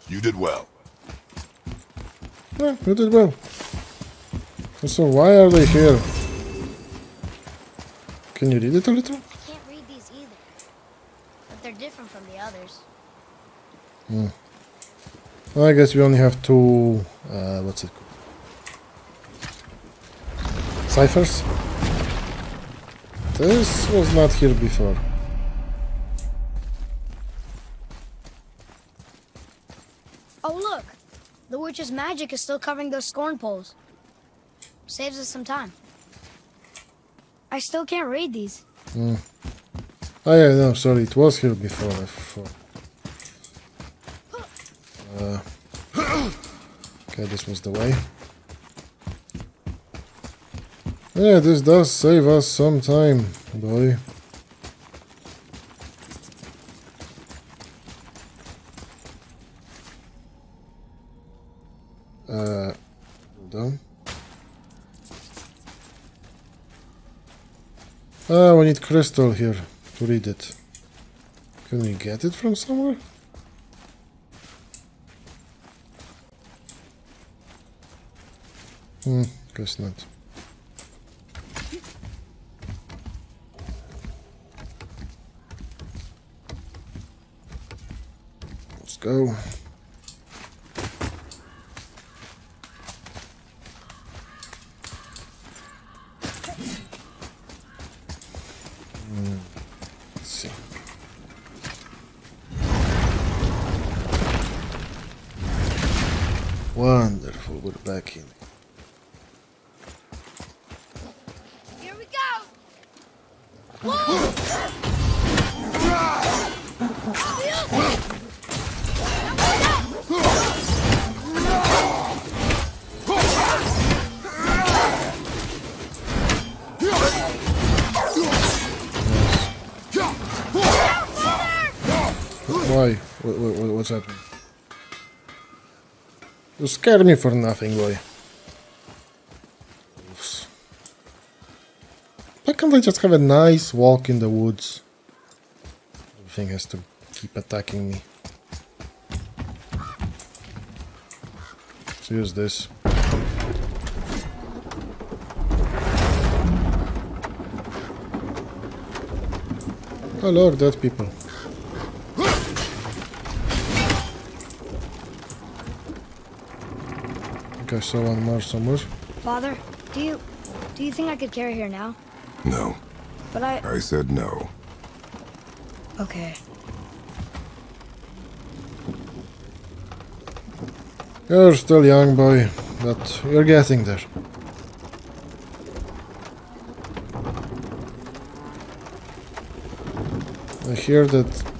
You did well. Yeah, you did well. So why are they here? Can you read it a little? I can't read these either. But they're different from the others. Hmm. Well, I guess we only have two... what's it called? Ciphers? This was not here before. The witch's magic is still covering those scorn poles. Saves us some time. I still can't read these. Mm. Oh yeah, no, sorry, it was here before. Okay, this was the way. Yeah, this does save us some time, boy. We need crystal here to read it. Can we get it from somewhere? Hmm, guess not. Let's go. Wonderful, we're back in. Here we go! Why? What's happening? You scared me for nothing, boy. can't we just have a nice walk in the woods? Everything has to keep attacking me. Let's use this. Oh lord, dead people. I think I saw one more somewhere. Father, do you think I could carry her now? No. But I said no. Okay. You're still young, boy, but you're getting there. I hear that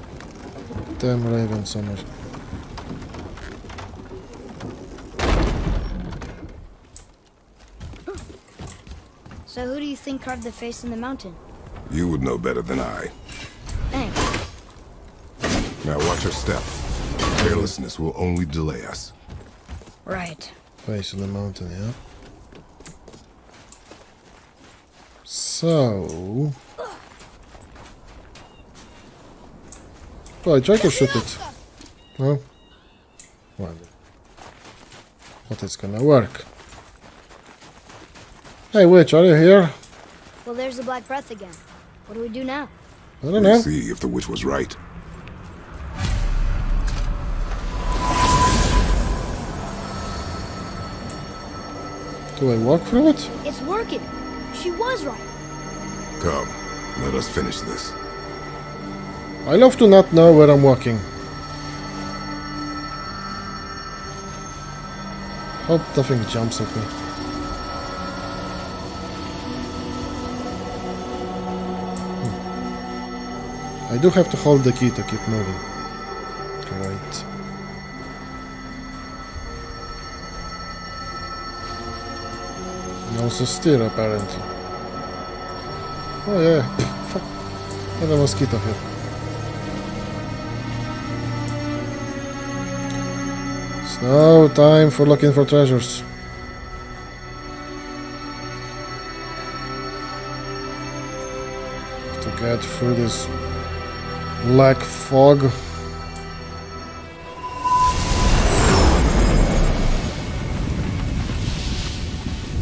damn raven somewhere. So who do you think carved the face in the mountain? You would know better than I. Thanks. Now watch your step. Carelessness will only delay us. Right. Face in the mountain, yeah. So... well, I tried to shoot it. No? Wonder. But it's gonna work. Hey, witch, are you here? Well, there's the Black Breath again. What do we do now? I don't know. Let's see if the witch was right. Do I walk through it? It's working. She was right. Come, let us finish this. I love to not know where I'm walking. Hope nothing jumps at me. I do have to hold the key to keep moving. Right. And also steer, apparently. Oh yeah. Fuck. I have a mosquito here. It's now time for looking for treasures. To get through this black fog.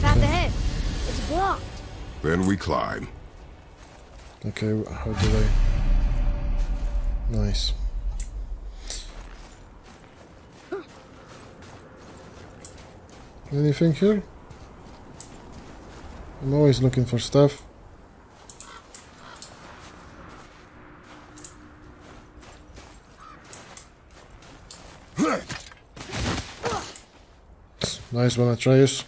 Path ahead. It's blocked. Then we climb. Okay, how do I? Nice. Anything here? I'm always looking for stuff. Nice one, Atreus.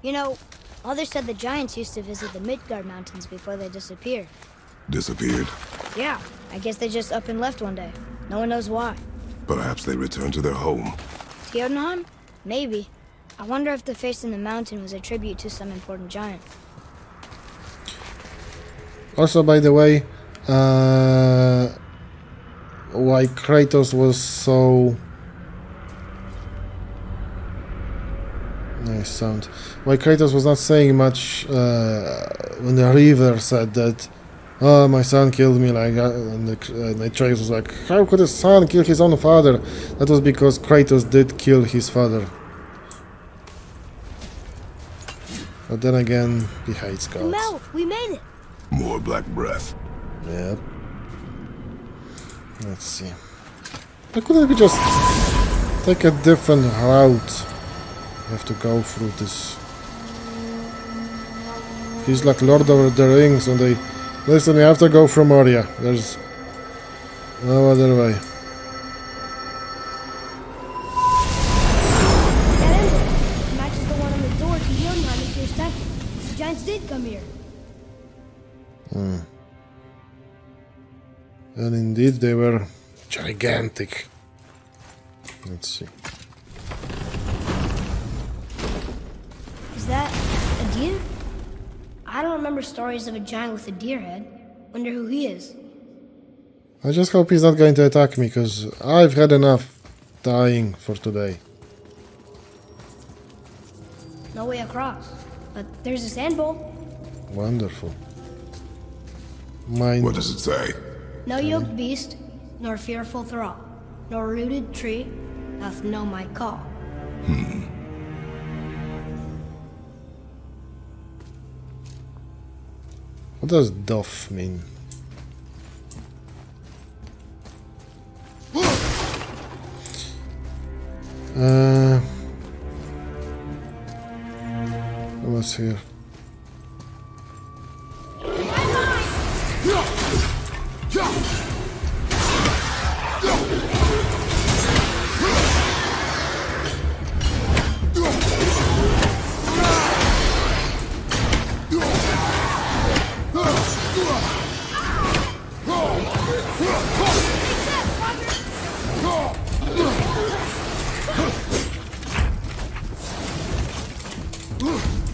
You know, others said the giants used to visit the Midgard mountains before they disappeared. Disappeared? Yeah, I guess they just up and left one day. No one knows why. Perhaps they returned to their home. Kjodenhan? Maybe. I wonder if the face in the mountain was a tribute to some important giant. Also, by the way, why Kratos was so... nice sound. Why Kratos was not saying much when the Reaver said that, oh, my son killed me, like, and Atreus was like, how could a son kill his own father? That was because Kratos did kill his father. But then again, he hates God. No, we made it! More Black Breath. Yep. Let's see. Why couldn't we just take a different route? We have to go through this. He's like Lord of the Rings and they... listen, we have to go from Moria. There's no other way. That envelope matches the one on the door to Kjodenhan if you're stacking. The giants did come here. Hmm. And indeed they were gigantic. Let's see. Is that a deer? I don't remember stories of a giant with a deer head. Wonder who he is. I just hope he's not going to attack me, because I've had enough. dying for today. No way across, but there's a sand bowl. Wonderful. Mine. What does it say? No yoked beast, nor fearful thrall, nor rooted tree doth know my call. What does doff mean? What's here?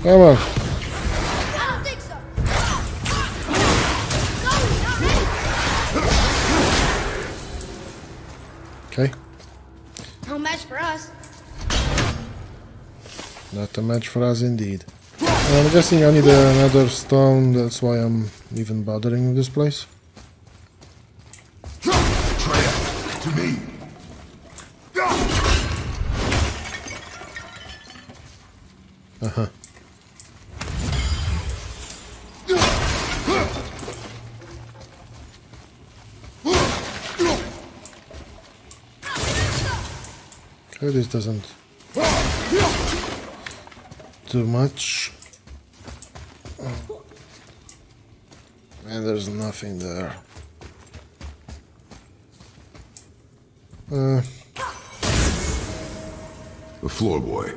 Come on. I don't think so. Okay. No match for us. Not a match for us indeed. I'm guessing I need another stone, that's why I'm even bothering with this place. To me. Uh-huh. Okay, this doesn't do much. And there's nothing there. The floor boy.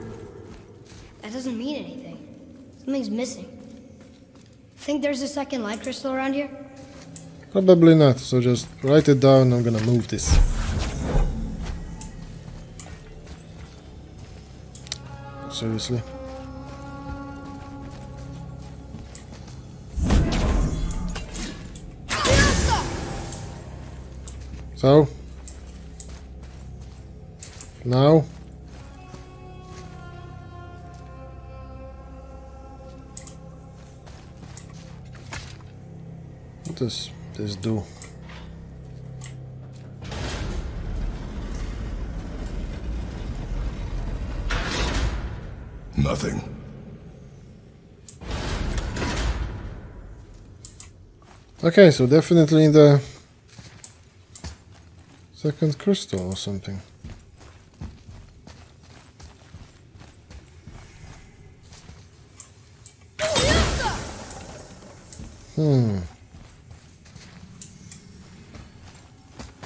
That doesn't mean anything. Something's missing. Think there's a second light crystal around here? Probably not, so just write it down. I'm gonna move this. Seriously. So? Now? What does this do? Nothing. Okay, so definitely in the second crystal or something.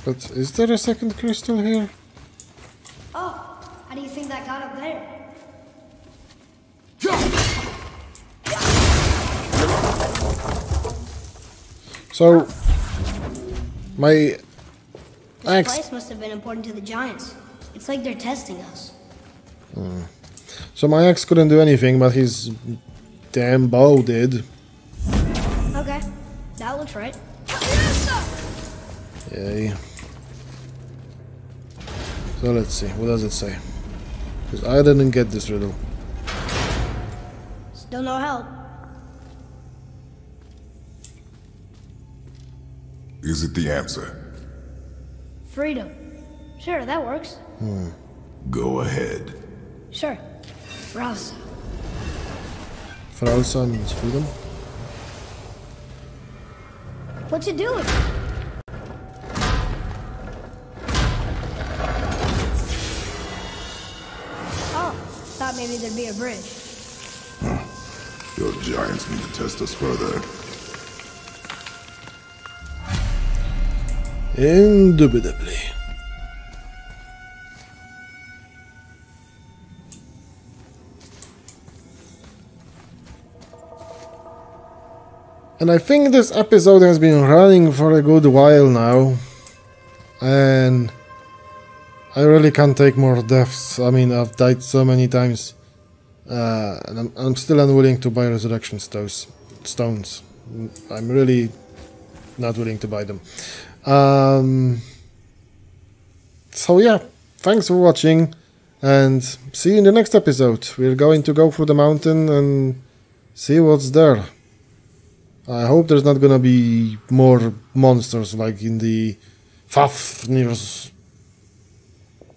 But is there a second crystal here? Oh, how do you think that got up there? So, my axe... This place must have been important to the giants. It's like they're testing us. So my axe couldn't do anything, but his damn bow did. Okay, that looks right. Yay. So let's see, what does it say? Because I didn't get this riddle. Still no help. Is it the answer? Freedom. Sure, that works. Go ahead. Sure. Fralsa. Fralsa means freedom. What you doing? Oh, thought maybe there'd be a bridge. Huh. Your giants need to test us further. Indubitably. And I think this episode has been running for a good while now. And I really can't take more deaths. I mean, I've died so many times. And I'm still unwilling to buy resurrection stones. I'm really not willing to buy them. So yeah. Thanks for watching, and see you in the next episode. We're going to go through the mountain and see what's there. I hope there's not gonna be more monsters like in the Fafnir's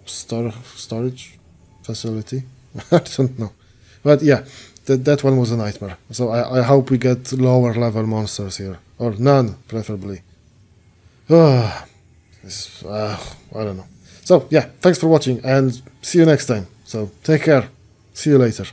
storage facility. I don't know. But yeah, that one was a nightmare. So I hope we get lower level monsters here. Or none, preferably. I don't know. So yeah, thanks for watching and see you next time. So take care. See you later.